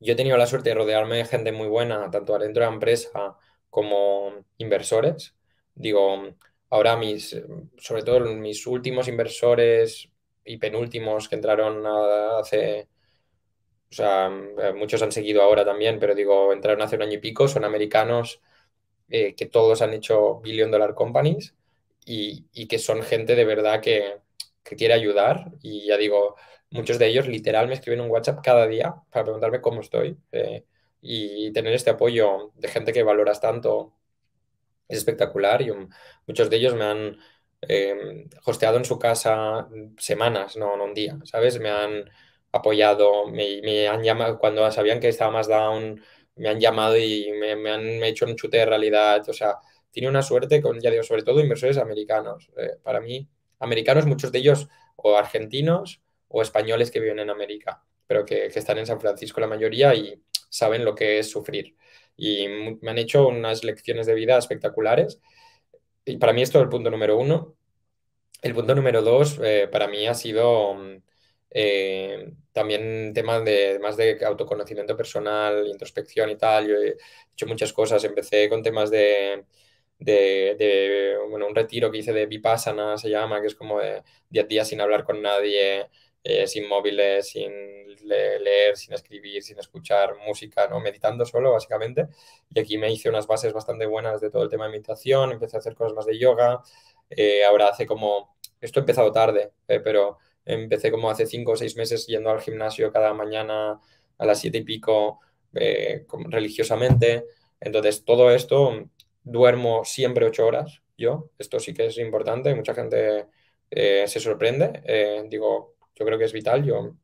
yo he tenido la suerte de rodearme de gente muy buena, tanto adentro de la empresa como inversores. Digo... Ahora, mis, sobre todo mis últimos inversores y penúltimos que entraron hace... O sea, muchos han seguido ahora también, pero digo, entraron hace un año y pico, son americanos eh, que todos han hecho billion dollar companies y, y que son gente de verdad que, que quiere ayudar. Y ya digo, muchos de ellos literal me escriben un WhatsApp cada día para preguntarme cómo estoy. Eh, y tener este apoyo de gente que valoras tanto... es espectacular y un, muchos de ellos me han eh, hosteado en su casa semanas, no, no un día, ¿sabes? Me han apoyado, me, me han llamado, cuando sabían que estaba más down, me han llamado y me, me han hecho un chute de realidad. O sea, tiene una suerte con, ya digo, sobre todo inversores americanos. Eh, para mí, americanos, muchos de ellos o argentinos o españoles que viven en América, pero que, que están en San Francisco la mayoría y saben lo que es sufrir. Y me han hecho unas lecciones de vida espectaculares. Y para mí esto es el punto número uno. El punto número dos eh, para mí ha sido eh, también tema de más de autoconocimiento personal, introspección y tal. Yo he hecho muchas cosas. Empecé con temas de, de, de bueno, un retiro que hice de Vipassana, se llama, que es como de diez días sin hablar con nadie, eh, sin móviles, sin... leer, sin escribir, sin escuchar música, ¿no? Meditando solo, básicamente. Y aquí me hice unas bases bastante buenas de todo el tema de meditación, empecé a hacer cosas más de yoga. Eh, ahora hace como... Esto he empezado tarde, eh, pero empecé como hace cinco o seis meses yendo al gimnasio cada mañana a las siete y pico eh, religiosamente. Entonces, todo esto, duermo siempre ocho horas yo. Esto sí que es importante. Mucha gente eh, se sorprende. Eh, digo, yo creo que es vital. Yo...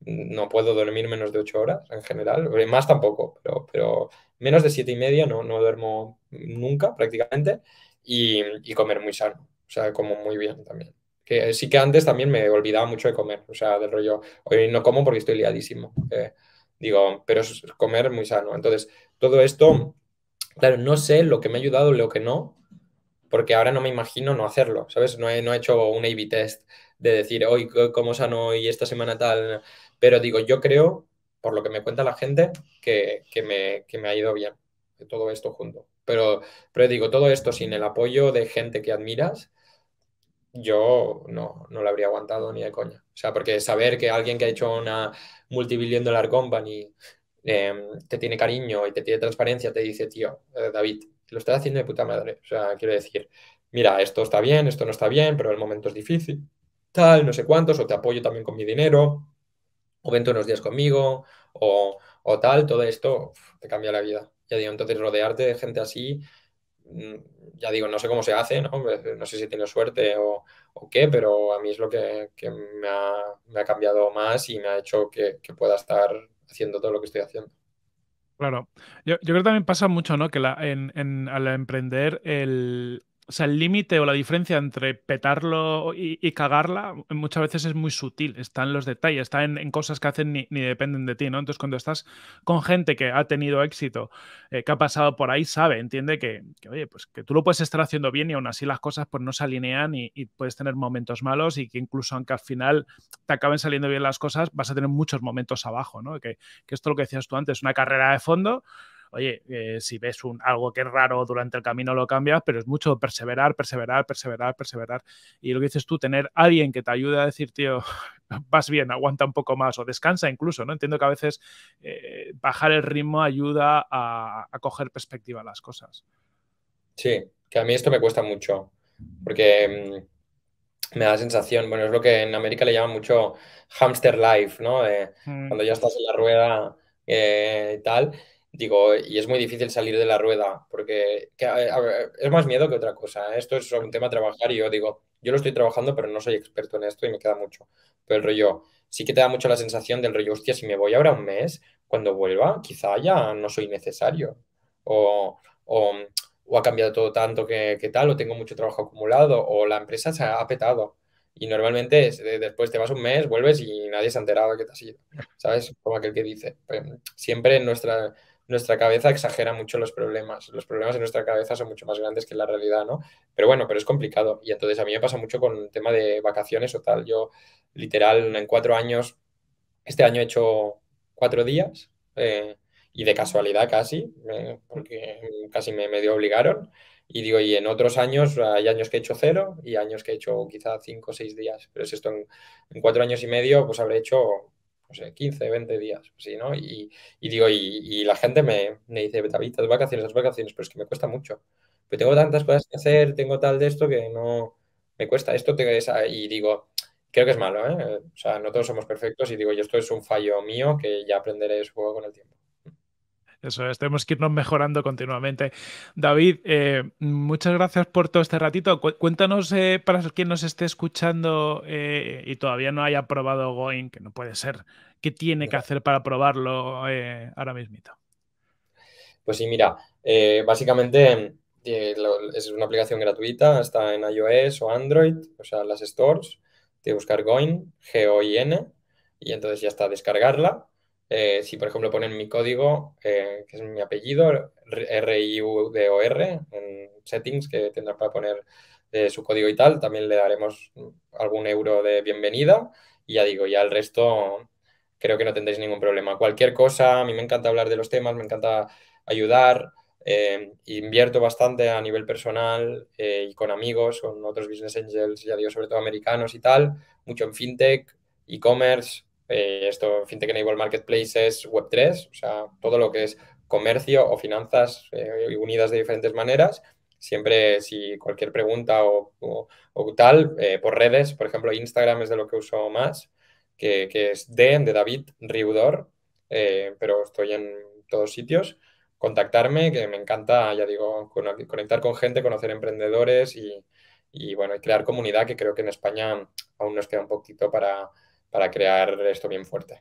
no puedo dormir menos de ocho horas en general, más tampoco, pero, pero menos de siete y media no, no duermo nunca prácticamente y, y comer muy sano, o sea, como muy bien también. Que sí que antes también me olvidaba mucho de comer, o sea, del rollo, hoy no como porque estoy liadísimo, eh, digo, pero es comer muy sano. Entonces, todo esto, claro, no sé lo que me ha ayudado, lo que no, porque ahora no me imagino no hacerlo, ¿sabes? No he, no he hecho un A B test de decir, hoy como sano y esta semana tal... Pero digo, yo creo, por lo que me cuenta la gente, que, que, me, que me ha ido bien todo esto junto. Pero, pero digo, todo esto sin el apoyo de gente que admiras, yo no, no lo habría aguantado ni de coña. O sea, porque saber que alguien que ha hecho una multibillion dollar company eh, te tiene cariño y te tiene transparencia, te dice, tío, eh, David, lo estás haciendo de puta madre. O sea, quiero decir, mira, esto está bien, esto no está bien, pero el momento es difícil, tal, no sé cuántos, o te apoyo también con mi dinero... o vente unos días conmigo, o, o tal, todo esto uf, te cambia la vida. Ya digo, entonces rodearte de gente así, ya digo, no sé cómo se hace, ¿no? No sé si he tenido suerte o, o qué, pero a mí es lo que, que me, ha, me ha cambiado más y me ha hecho que, que pueda estar haciendo todo lo que estoy haciendo. Claro. Yo, yo creo que también pasa mucho, ¿no? Que la, en, en, al emprender el... O sea, el límite o la diferencia entre petarlo y, y cagarla muchas veces es muy sutil, está en los detalles, está en, en cosas que hacen ni, ni dependen de ti, ¿no? Entonces, cuando estás con gente que ha tenido éxito, eh, que ha pasado por ahí, sabe, entiende que, que, oye, pues que tú lo puedes estar haciendo bien y aún así las cosas pues no se alinean y, y puedes tener momentos malos y que incluso aunque al final te acaben saliendo bien las cosas, vas a tener muchos momentos abajo, ¿no? Que, que esto es lo que decías tú antes, una carrera de fondo. Oye, eh, si ves un, algo que es raro durante el camino lo cambias, pero es mucho perseverar, perseverar, perseverar, perseverar. Y lo que dices tú, tener alguien que te ayude a decir, tío, vas bien, aguanta un poco más o descansa incluso, ¿no? Entiendo que a veces eh, bajar el ritmo ayuda a, a coger perspectiva a las cosas. Sí, que a mí esto me cuesta mucho porque mmm, me da la sensación, bueno, es lo que en América le llaman mucho hamster life, ¿no? Eh, mm. Cuando ya estás en la rueda eh, y tal. Digo, y es muy difícil salir de la rueda, porque que, a ver, es más miedo que otra cosa. Esto es un tema a trabajar y yo digo, yo lo estoy trabajando, pero no soy experto en esto y me queda mucho. Pero el rollo, sí que te da mucho la sensación del rollo, hostia, si me voy ahora un mes, cuando vuelva, quizá ya no soy necesario. O, o, o ha cambiado todo tanto que, que tal, o tengo mucho trabajo acumulado, o la empresa se ha petado. Y normalmente después te vas un mes, vuelves y nadie se ha enterado de que te has ido. ¿Sabes? Como aquel que dice. Siempre en nuestra... Nuestra cabeza exagera mucho los problemas. Los problemas en nuestra cabeza son mucho más grandes que en la realidad, ¿no? Pero bueno, pero es complicado. Y entonces a mí me pasa mucho con el tema de vacaciones o tal. Yo, literal, en cuatro años, este año he hecho cuatro días eh, y de casualidad casi, eh, porque casi me medio obligaron. Y digo, y en otros años, hay años que he hecho cero y años que he hecho quizá cinco o seis días. Pero es esto, en, en cuatro años y medio, pues habré hecho... no sé, quince, veinte días, sí, ¿no? Y, y digo, y, y la gente me, me dice, David, las vacaciones, las vacaciones, pero es que me cuesta mucho. Pero tengo tantas cosas que hacer, tengo tal de esto que no me cuesta. Esto te es, y digo, creo que es malo, ¿eh? O sea, no todos somos perfectos y digo, y esto es un fallo mío que ya aprenderé supongo con el tiempo. Eso es, tenemos que irnos mejorando continuamente. David, eh, muchas gracias por todo este ratito. Cu cuéntanos, eh, para quien nos esté escuchando eh, y todavía no haya probado Goin, que no puede ser, ¿qué tiene sí. que hacer para probarlo eh, ahora mismito? Pues sí, mira, eh, básicamente eh, lo, es una aplicación gratuita, está en iOS o Android, o sea, las stores, de buscar Goin, G O I N, y entonces ya está, descargarla. Eh, si, por ejemplo, ponen mi código, eh, que es mi apellido, R I U D O R, en settings, que tendrán para poner eh, su código y tal, también le daremos algún euro de bienvenida. Y ya digo, ya el resto creo que no tendréis ningún problema. Cualquier cosa, a mí me encanta hablar de los temas, me encanta ayudar, eh, invierto bastante a nivel personal eh, y con amigos, con otros business angels, ya digo, sobre todo americanos y tal, mucho en fintech, e-commerce, Eh, esto, Fintech Enable Marketplaces, web tres, o sea, todo lo que es comercio o finanzas eh, unidas de diferentes maneras. Siempre, si cualquier pregunta o, o, o tal, eh, por redes, por ejemplo, Instagram es de lo que uso más, que, que es D, de David Riudor, eh, pero estoy en todos sitios. Contactarme, que me encanta, ya digo, conectar con gente, conocer emprendedores y, y bueno, y crear comunidad, que creo que en España aún nos queda un poquito para... para crear esto bien fuerte.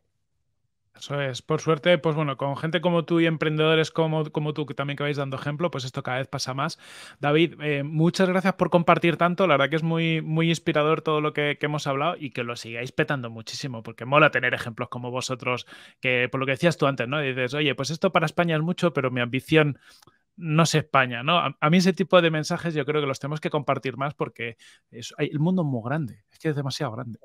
Eso es. Por suerte, pues bueno, con gente como tú y emprendedores como, como tú, que también que vais dando ejemplo, pues esto cada vez pasa más. David, eh, muchas gracias por compartir tanto. La verdad que es muy, muy inspirador todo lo que, que hemos hablado y que lo sigáis petando muchísimo, porque mola tener ejemplos como vosotros, que por lo que decías tú antes, ¿no? Dices, oye, pues esto para España es mucho, pero mi ambición... no es España, ¿no? A, a mí ese tipo de mensajes yo creo que los tenemos que compartir más porque es, el mundo es muy grande, es que es demasiado grande.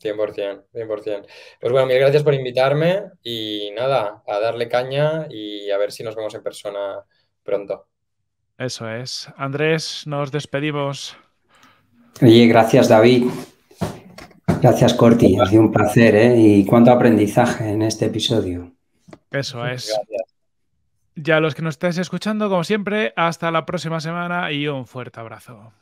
cien por cien, cien por cien. Pues bueno, mil gracias por invitarme y nada, a darle caña y a ver si nos vemos en persona pronto. Eso es. Andrés, nos despedimos. Oye, gracias David. Gracias Corti, ha sido un placer, ¿eh? Y cuánto aprendizaje en este episodio. Eso es. Gracias. Ya los que nos estáis escuchando, como siempre, hasta la próxima semana y un fuerte abrazo.